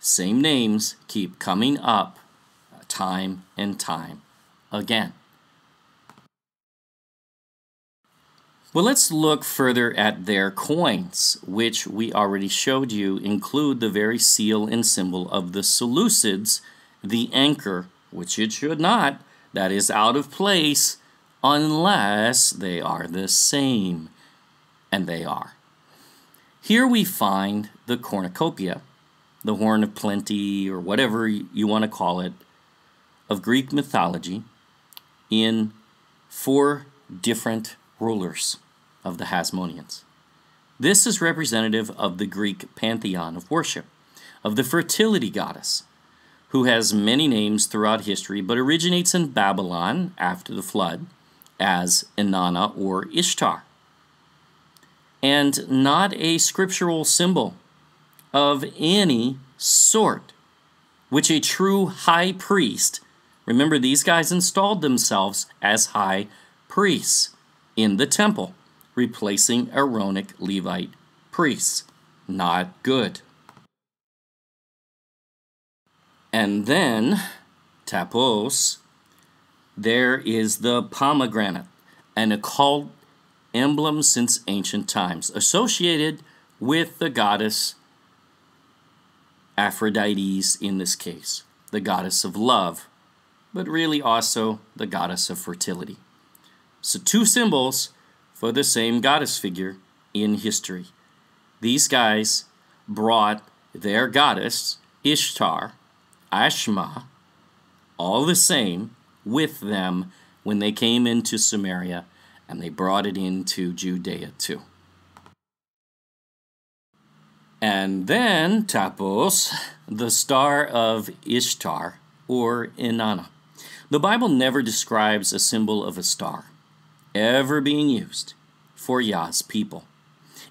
Same names keep coming up time and time again. Well, let's look further at their coins, which we already showed you include the very seal and symbol of the Seleucids, the anchor, which it should not, that is out of place, unless they are the same. And they are. Here we find the cornucopia, the horn of plenty, or whatever you want to call it, of Greek mythology in 4 different rulers of the Hasmoneans. This is representative of the Greek pantheon of worship, of the fertility goddess, who has many names throughout history, but originates in Babylon after the flood as Inanna or Ishtar, and not a scriptural symbol of any sort, which a true high priest, remember these guys installed themselves as high priests in the temple, replacing Aaronic Levite priests. Not good. And then, tapos, there is the pomegranate, an occult emblem since ancient times, associated with the goddess Aphrodite's in this case, the goddess of love, but really also the goddess of fertility. So 2 symbols for the same goddess figure in history. These guys brought their goddess, Ishtar, Ashma, all the same, with them when they came into Samaria, and they brought it into Judea too. And then, tapos, the star of Ishtar, or Inanna. The Bible never describes a symbol of a star ever being used for Yah's people.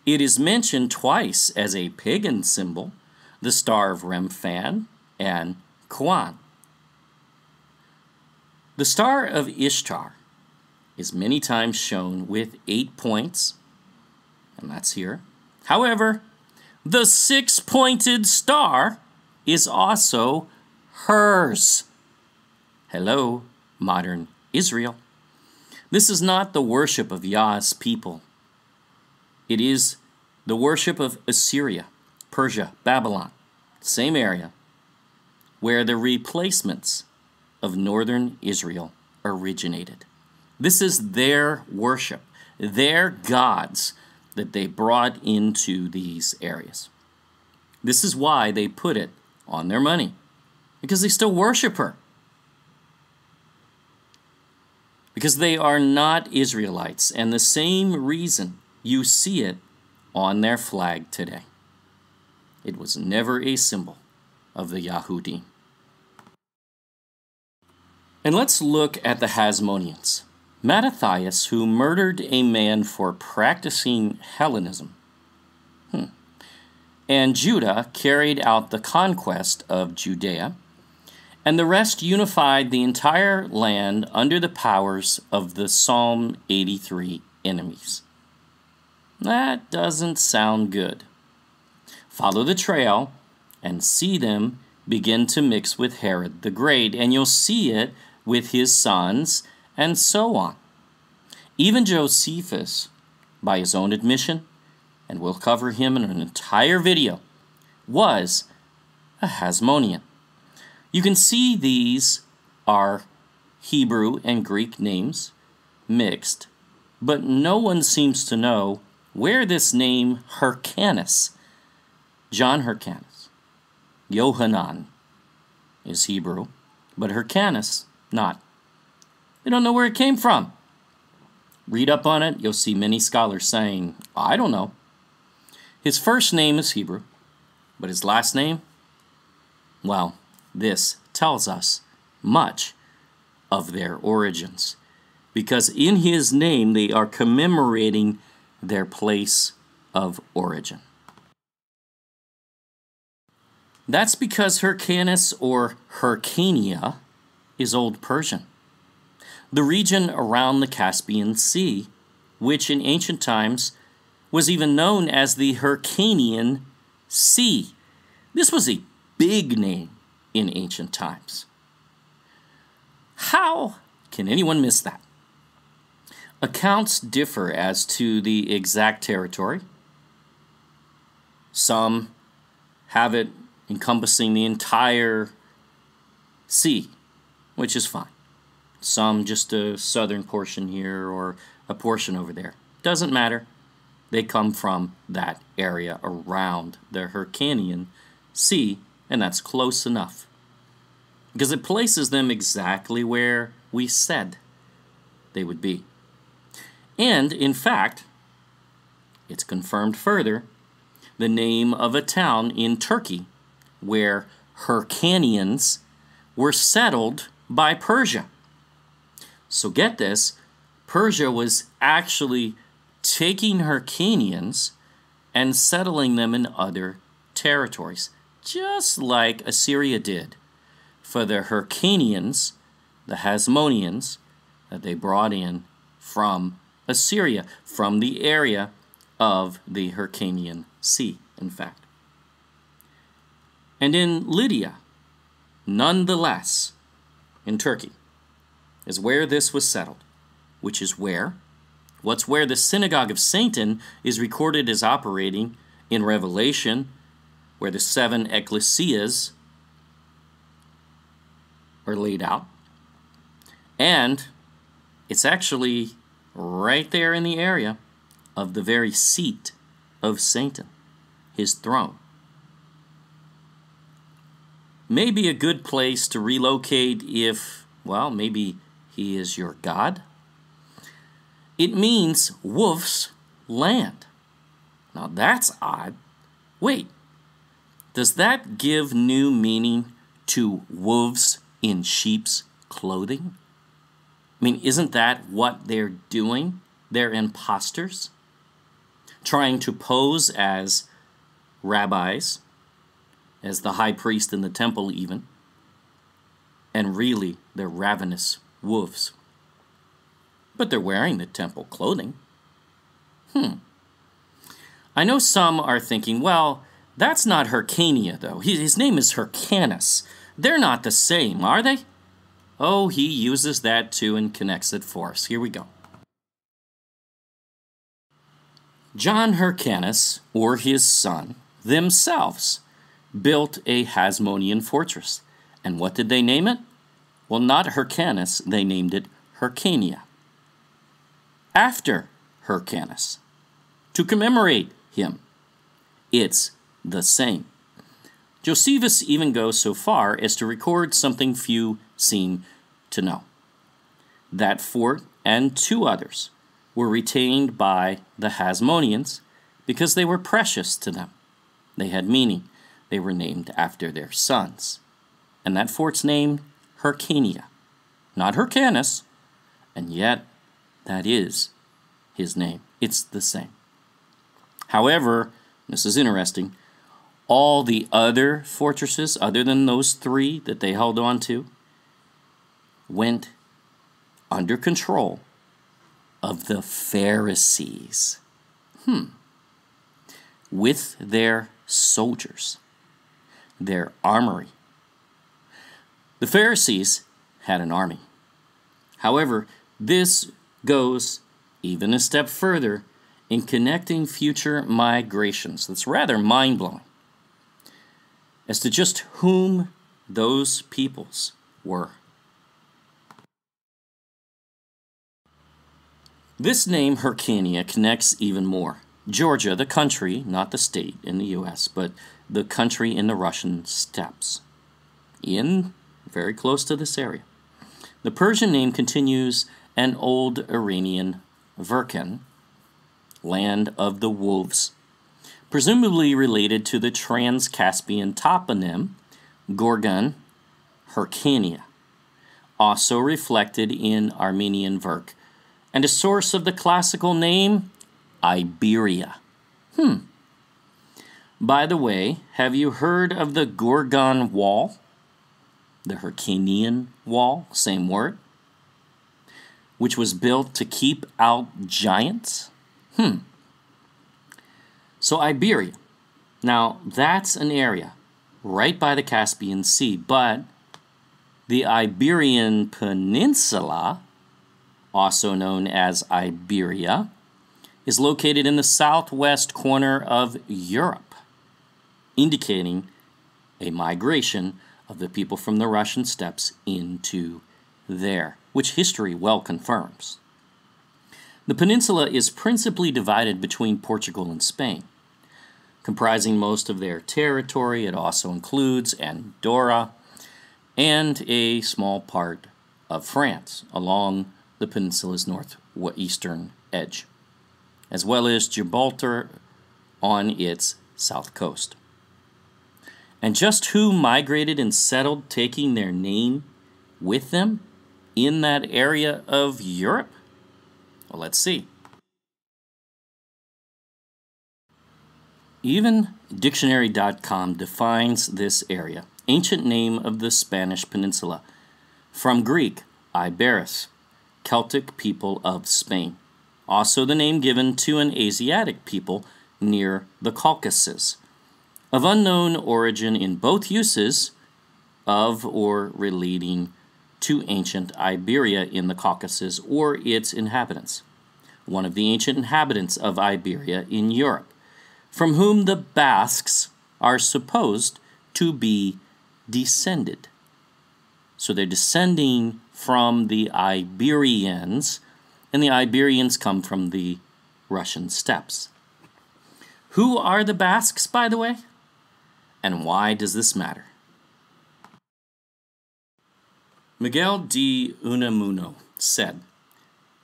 It is mentioned twice as a pagan symbol, the star of Remphan and Kuan. The star of Ishtar is many times shown with 8 points, and that's here. However, the 6-pointed star is also hers. Hello, modern Israel. This is not the worship of Yah's people. It is the worship of Assyria, Persia, Babylon, same area, where the replacements of northern Israel originated. This is their worship, their gods that they brought into these areas. This is why they put it on their money, because they still worship her. Because they are not Israelites, and the same reason you see it on their flag today. It was never a symbol of the Yahudi. And let's look at the Hasmoneans. Mattathias, who murdered a man for practicing Hellenism, and Judah carried out the conquest of Judea, and the rest unified the entire land under the powers of the Psalm 83 enemies. That doesn't sound good. Follow the trail and see them begin to mix with Herod the Great, and you'll see it with his sons and so on. Even Josephus, by his own admission, and we'll cover him in an entire video, was a Hasmonean. You can see these are Hebrew and Greek names mixed, but no one seems to know where this name Hyrcanus, John Hyrcanus, Yohanan is Hebrew, but Hyrcanus not. They don't know where it came from. Read up on it, you'll see many scholars saying, I don't know. His first name is Hebrew, but his last name, well, this tells us much of their origins, because in his name they are commemorating their place of origin. That's because Hyrcanus or Hyrcania is Old Persian, the region around the Caspian Sea, which in ancient times was even known as the Hyrcanian Sea. This was a big name in ancient times. How can anyone miss that? Accounts differ as to the exact territory. Some have it encompassing the entire sea, which is fine. Some just a southern portion here or a portion over there. Doesn't matter. They come from that area around the Hyrcanian Sea, and that's close enough, because it places them exactly where we said they would be. And, in fact, it's confirmed further, the name of a town in Turkey where Hyrcanians were settled by Persia. So get this, Persia was actually taking Hyrcanians and settling them in other territories, just like Assyria did for the Hyrcanians, the Hasmoneans, that they brought in from Assyria, from the area of the Hyrcanian Sea, in fact. And in Lydia, nonetheless, in Turkey, is where this was settled, which is where the synagogue of Satan is recorded as operating in Revelation, where the 7 ecclesias are laid out. And it's actually right there in the area of the very seat of Satan, his throne. Maybe a good place to relocate if, well, maybe he is your God. It means wolf's land. Now that's odd. Wait, does that give new meaning to wolves in sheep's clothing? I mean, isn't that what they're doing? They're imposters, trying to pose as rabbis, as the high priest in the temple even, and really they're ravenous wolves. But they're wearing the temple clothing. I know some are thinking, well, that's not Hyrcania, though. His name is Hyrcanus. They're not the same, are they? Oh, he uses that too and connects it for us. Here we go. John Hyrcanus, or his son, themselves built a Hasmonean fortress. And what did they name it? Well, not Hyrcanus, they named it Hyrcania, after Hyrcanus, to commemorate him. It's the same. Josephus even goes so far as to record something few seem to know. That fort and 2 others were retained by the Hasmoneans because they were precious to them. They had meaning. They were named after their sons. And that fort's named Hyrcania, not Hyrcanus, and yet that is his name. It's the same. However, this is interesting, all the other fortresses, other than those 3 that they held on to, went under control of the Pharisees, with their soldiers, their armory. The Pharisees had an army. However, this goes even a step further in connecting future migrations. That's rather mind-blowing as to just whom those peoples were. This name Hyrcania connects even more. Georgia, the country, not the state in the U.S., but the country in the Russian steppes, in very close to this area. The Persian name continues an old Iranian Verkan, land of the wolves, presumably related to the Trans-Caspian toponym Gorgon Hyrcania, also reflected in Armenian Verk, and a source of the classical name Iberia. By the way, have you heard of the Gorgon Wall? The Hyrcanian Wall, same word, which was built to keep out giants? So Iberia. Now, that's an area right by the Caspian Sea, but the Iberian Peninsula also known as Iberia, is located in the southwest corner of Europe, indicating a migration of the people from the Russian steppes into there, which history well confirms. The peninsula is principally divided between Portugal and Spain. Comprising most of their territory, it also includes Andorra and a small part of France along the peninsula's northeastern edge, as well as Gibraltar on its south coast. And just who migrated and settled, taking their name with them in that area of Europe? Well, let's see. Even dictionary.com defines this area, ancient name of the Spanish peninsula, from Greek, Iberus, Celtic people of Spain, also the name given to an Asiatic people near the Caucasus, of unknown origin in both uses of or relating to ancient Iberia in the Caucasus or its inhabitants, one of the ancient inhabitants of Iberia in Europe, from whom the Basques are supposed to be descended. So they're descending from the Iberians, and the Iberians come from the Russian steppes. Who are the Basques, by the way? And why does this matter? Miguel de Unamuno said,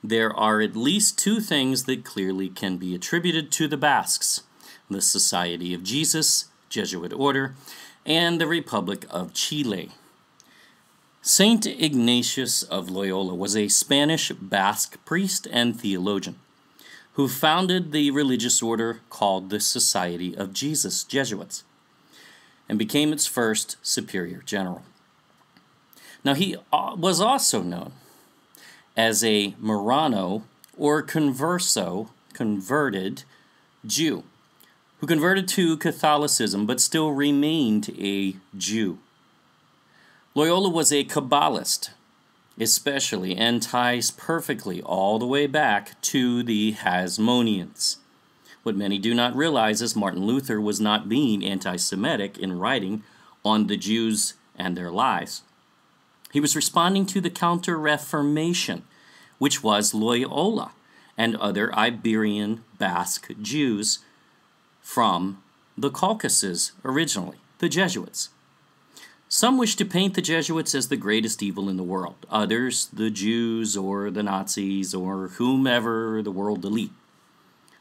"There are at least two things that clearly can be attributed to the Basques: the Society of Jesus, Jesuit order, and the Republic of Chile." Saint Ignatius of Loyola was a Spanish Basque priest and theologian who founded the religious order called the Society of Jesus, Jesuits, and became its first superior general. Now, he was also known as a Marano or converso, converted Jew, who converted to Catholicism but still remained a Jew. Loyola was a Kabbalist, especially, and ties perfectly all the way back to the Hasmoneans. What many do not realize is Martin Luther was not being anti-Semitic in writing on the Jews and their lies. He was responding to the Counter-Reformation, which was Loyola and other Iberian Basque Jews from the Caucasus originally, the Jesuits. Some wish to paint the Jesuits as the greatest evil in the world, others the Jews or the Nazis or whomever the world elite.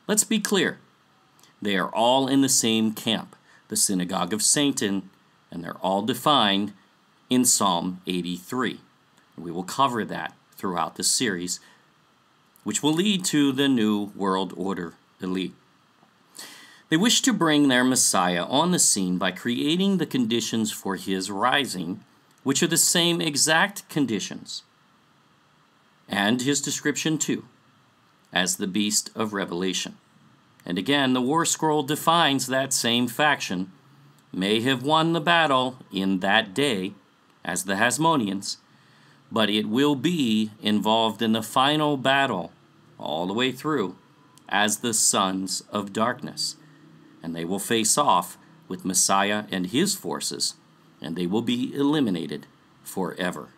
Let's be clear, they are all in the same camp, the synagogue of Satan, and they're all defined in Psalm 83. We will cover that throughout the series, which will lead to the New World Order elite. They wish to bring their Messiah on the scene by creating the conditions for his rising, which are the same exact conditions, and his description too, as the beast of Revelation. And again, the War Scroll defines that same faction may have won the battle in that day as the Hasmoneans, but it will be involved in the final battle all the way through as the Sons of Darkness. And they will face off with Messiah and his forces, and they will be eliminated forever.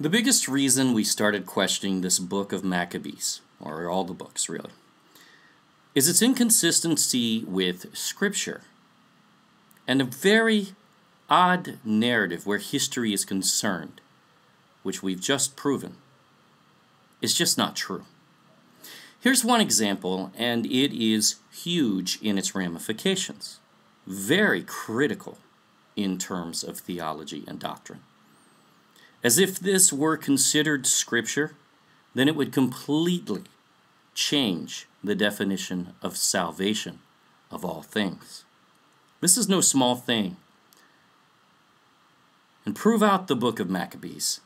The biggest reason we started questioning this book of Maccabees, or all the books really, is its inconsistency with Scripture, and a very odd narrative where history is concerned, which we've just proven is just not true. Here's one example, and it is huge in its ramifications, very critical in terms of theology and doctrine. As if this were considered Scripture, then it would completely change the definition of salvation of all things. This is no small thing. And prove out the book of Maccabees,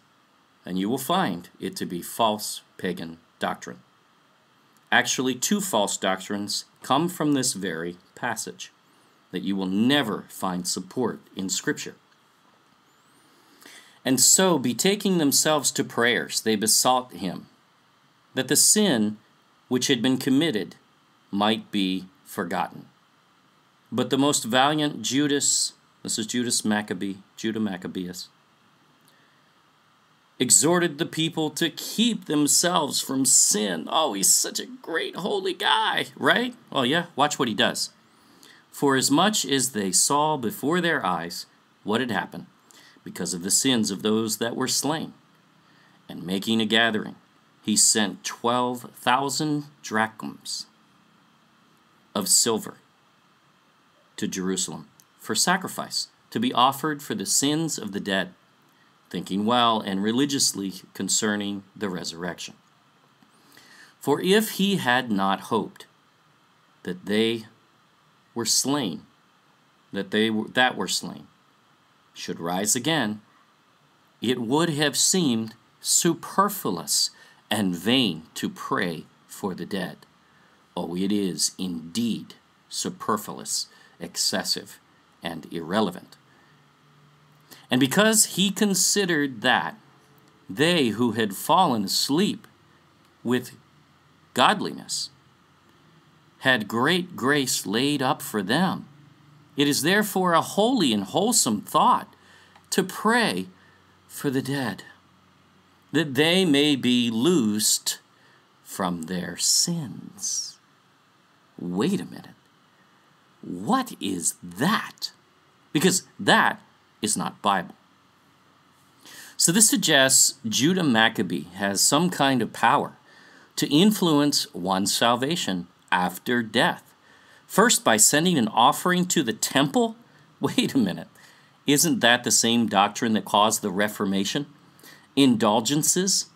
and you will find it to be false pagan doctrine. Actually, two false doctrines come from this very passage that you will never find support in Scripture. And so, betaking themselves to prayers, they besought him that the sin which had been committed might be forgotten. But the most valiant Judas, this is Judas Maccabeus, exhorted the people to keep themselves from sin. Oh, he's such a great holy guy, right? Oh yeah, watch what he does. For as much as they saw before their eyes what had happened, because of the sins of those that were slain. And making a gathering, he sent 12,000 drachms of silver to Jerusalem for sacrifice, to be offered for the sins of the dead, thinking well and religiously concerning the resurrection. For if he had not hoped that they were slain, that were slain, should rise again, it would have seemed superfluous and vain to pray for the dead. Oh, it is indeed superfluous, excessive, and irrelevant. And because he considered that they who had fallen asleep with godliness had great grace laid up for them, it is therefore a holy and wholesome thought to pray for the dead, that they may be loosed from their sins. Wait a minute. What is that? Because that is not Bible. So this suggests Judas Maccabee has some kind of power to influence one's salvation after death. First, by sending an offering to the temple? Wait a minute. Isn't that the same doctrine that caused the Reformation? Indulgences,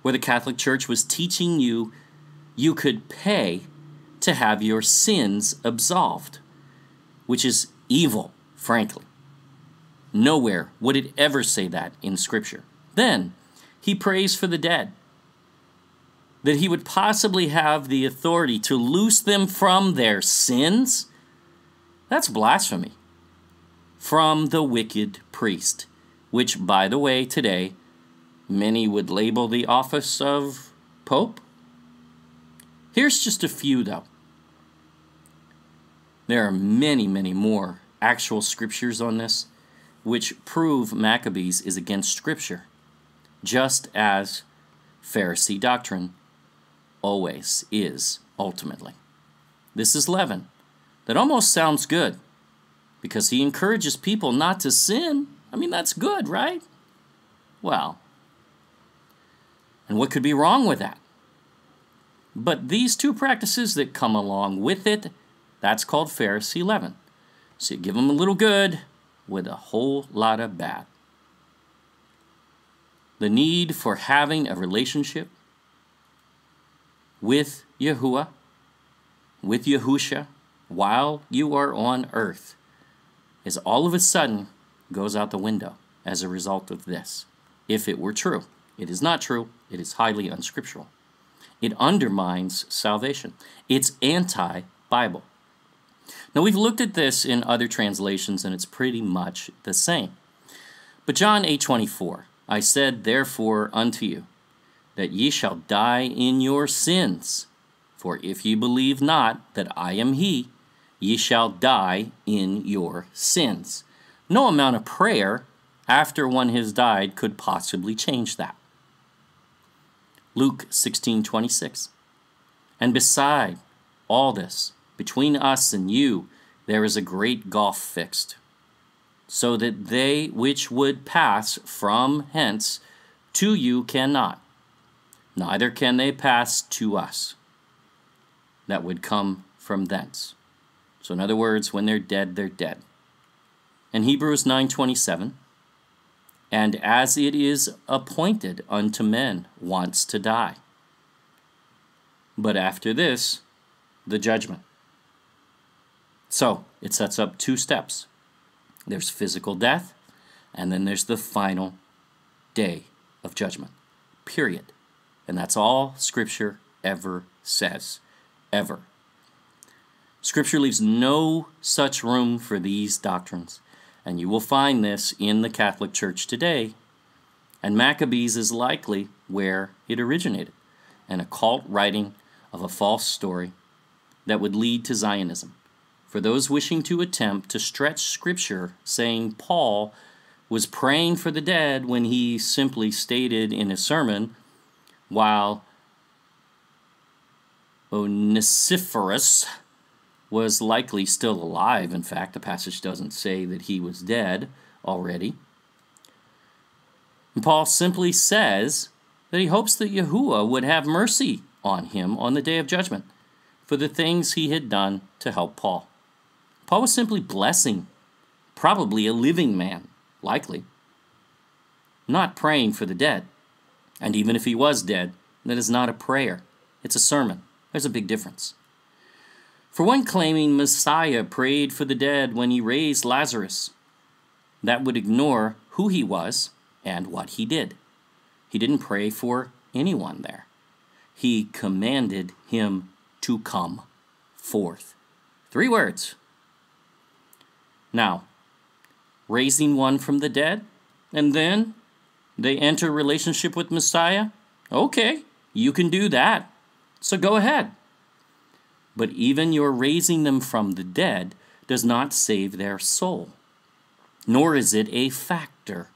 where the Catholic Church was teaching you could pay to have your sins absolved, which is evil, frankly. Nowhere would it ever say that in Scripture. Then, he prays for the dead, that he would possibly have the authority to loose them from their sins? That's blasphemy. From the wicked priest, which, by the way, today, many would label the office of Pope. Here's just a few, though. There are many, many more actual scriptures on this, which prove Maccabees is against Scripture, just as Pharisee doctrine always is, ultimately. This is leaven. That almost sounds good, because he encourages people not to sin. I mean, that's good, right? Well, and what could be wrong with that? But these two practices that come along with it, that's called Pharisee leaven. So you give them a little good with a whole lot of bad. The need for having a relationship with Yahuwah, with Yahusha, while you are on earth, is all of a sudden goes out the window as a result of this, if it were true. It is not true. It is highly unscriptural. It undermines salvation. It's anti-Bible. Now, we've looked at this in other translations, and it's pretty much the same. But John 8:24, I said, therefore, unto you, that ye shall die in your sins. For if ye believe not that I am he, ye shall die in your sins. No amount of prayer after one has died could possibly change that. Luke 16:26. And beside all this, between us and you, there is a great gulf fixed, so that they which would pass from hence to you cannot. Neither can they pass to us that would come from thence. So in other words, when they're dead, they're dead. In Hebrews 9:27, and as it is appointed unto men once to die, but after this, the judgment. So it sets up two steps. There's physical death, and then there's the final day of judgment, period. And that's all Scripture ever says, ever. Scripture leaves no such room for these doctrines, and you will find this in the Catholic Church today and Maccabees is likely where it originated, an occult writing of a false story that would lead to Zionism. For those wishing to attempt to stretch Scripture, saying Paul was praying for the dead when he simply stated in a sermon, while Onesiphorus was likely still alive. In fact, the passage doesn't say that he was dead already. And Paul simply says that he hopes that Yahuwah would have mercy on him on the day of judgment for the things he had done to help Paul. Paul was simply blessing, probably a living man, likely, not praying for the dead. And even if he was dead, that is not a prayer. It's a sermon. There's a big difference. For one claiming Messiah prayed for the dead when he raised Lazarus, that would ignore who he was and what he did. He didn't pray for anyone there. He commanded him to come forth. Three words. Now, raising one from the dead, and then they enter relationship with Messiah? Okay, you can do that. So go ahead. But even your raising them from the dead does not save their soul, nor is it a factor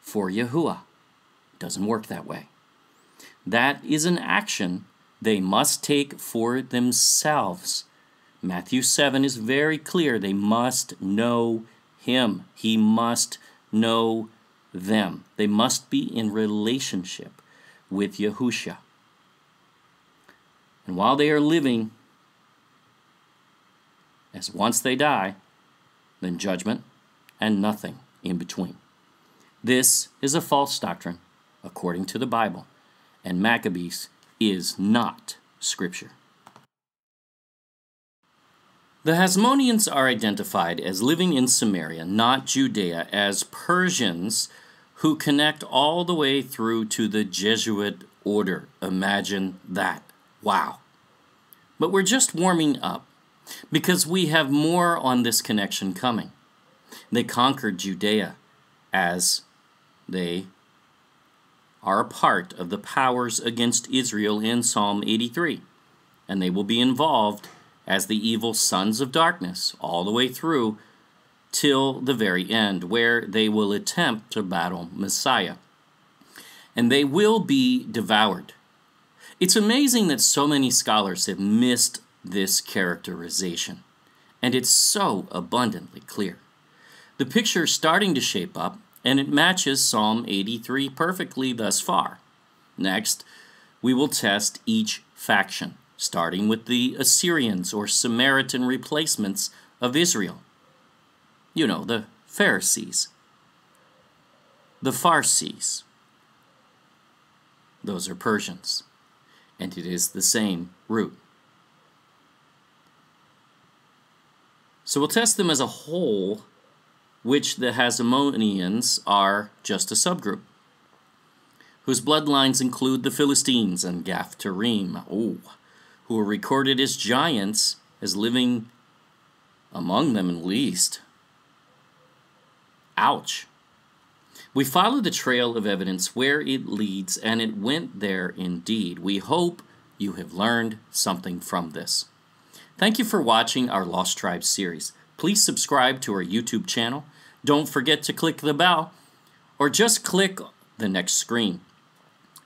for Yahuwah. It doesn't work that way. That is an action they must take for themselves. Matthew 7 is very clear. They must know him. He must know them. They must be in relationship with Yahushua. And while they are living, as once they die, then judgment and nothing in between. This is a false doctrine according to the Bible, and Maccabees is not Scripture. The Hasmoneans are identified as living in Samaria, not Judea, as Persians who connect all the way through to the Jesuit order. Imagine that. Wow. But we're just warming up because we have more on this connection coming. They conquered Judea as they are a part of the powers against Israel in Psalm 83, and they will be involved as the evil sons of darkness, all the way through till the very end, where they will attempt to battle Messiah. And they will be devoured. It's amazing that so many scholars have missed this characterization, and it's so abundantly clear. The picture is starting to shape up, and it matches Psalm 83 perfectly thus far. Next, we will test each faction, starting with the Assyrians or Samaritan replacements of Israel. You know, the Pharisees, the Pharisees. Those are Persians, and it is the same root. So we'll test them as a whole, which the Hasmoneans are just a subgroup, whose bloodlines include the Philistines and Gath-Tarim, who are recorded as giants, as living among them at least. Ouch. We follow the trail of evidence where it leads, and it went there indeed. We hope you have learned something from this. Thank you for watching our Lost Tribes series. Please subscribe to our YouTube channel. Don't forget to click the bell, or just click the next screen.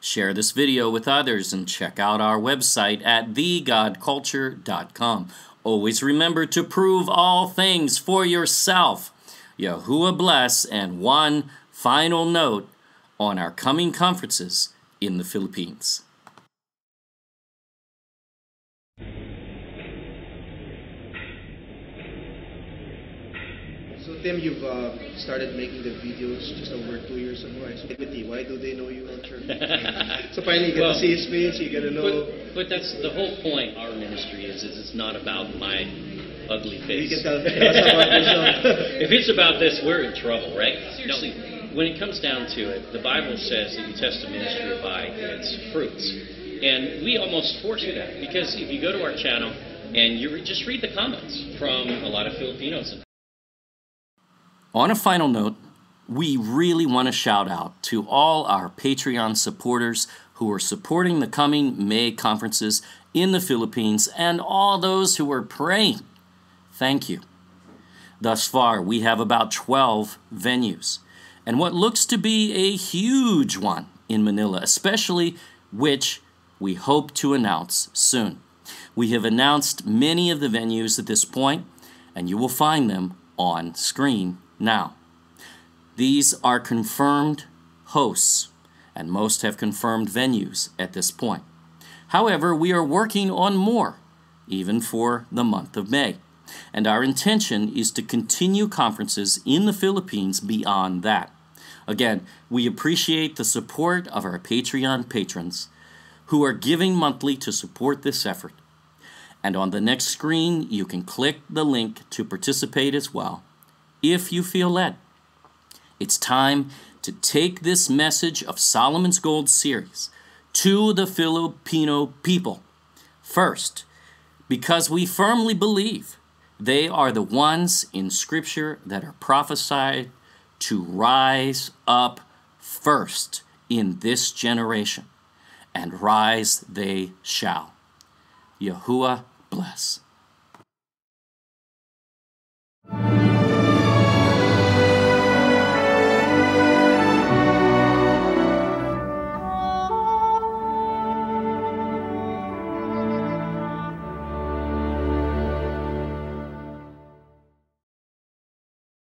Share this video with others and check out our website at thegodculture.com. Always remember to prove all things for yourself. Yahuwah bless, and one final note on our coming conferences in the Philippines. So Tim, you've started making the videos just over 2 years ago. Why do they know you on church? So finally you get to see his face, you get to know... But that's the whole point. Our ministry is it's not about my ugly face. You can tell us about yourself. If it's about this, we're in trouble, right? Seriously. No, when it comes down to it, the Bible says that you test a ministry by its fruits. And we almost force you that, because if you go to our channel and you just read the comments from a lot of Filipinos. On a final note, We really want to shout out to all our Patreon supporters who are supporting the coming May conferences in the Philippines and all those who are praying. Thank you. Thus far, we have about 12 venues and what looks to be a huge one in Manila, especially, which we hope to announce soon. We have announced many of the venues at this point, and you will find them on screen now. These are confirmed hosts, and most have confirmed venues at this point. However, we are working on more, even for the month of May, and our intention is to continue conferences in the Philippines beyond that. Again, we appreciate the support of our Patreon patrons who are giving monthly to support this effort. And on the next screen, you can click the link to participate as well, if you feel led. It's time to take this message of Solomon's Gold series to the Filipino people. First, because we firmly believe they are the ones in Scripture that are prophesied to rise up first in this generation, and rise they shall. Yahuwah bless.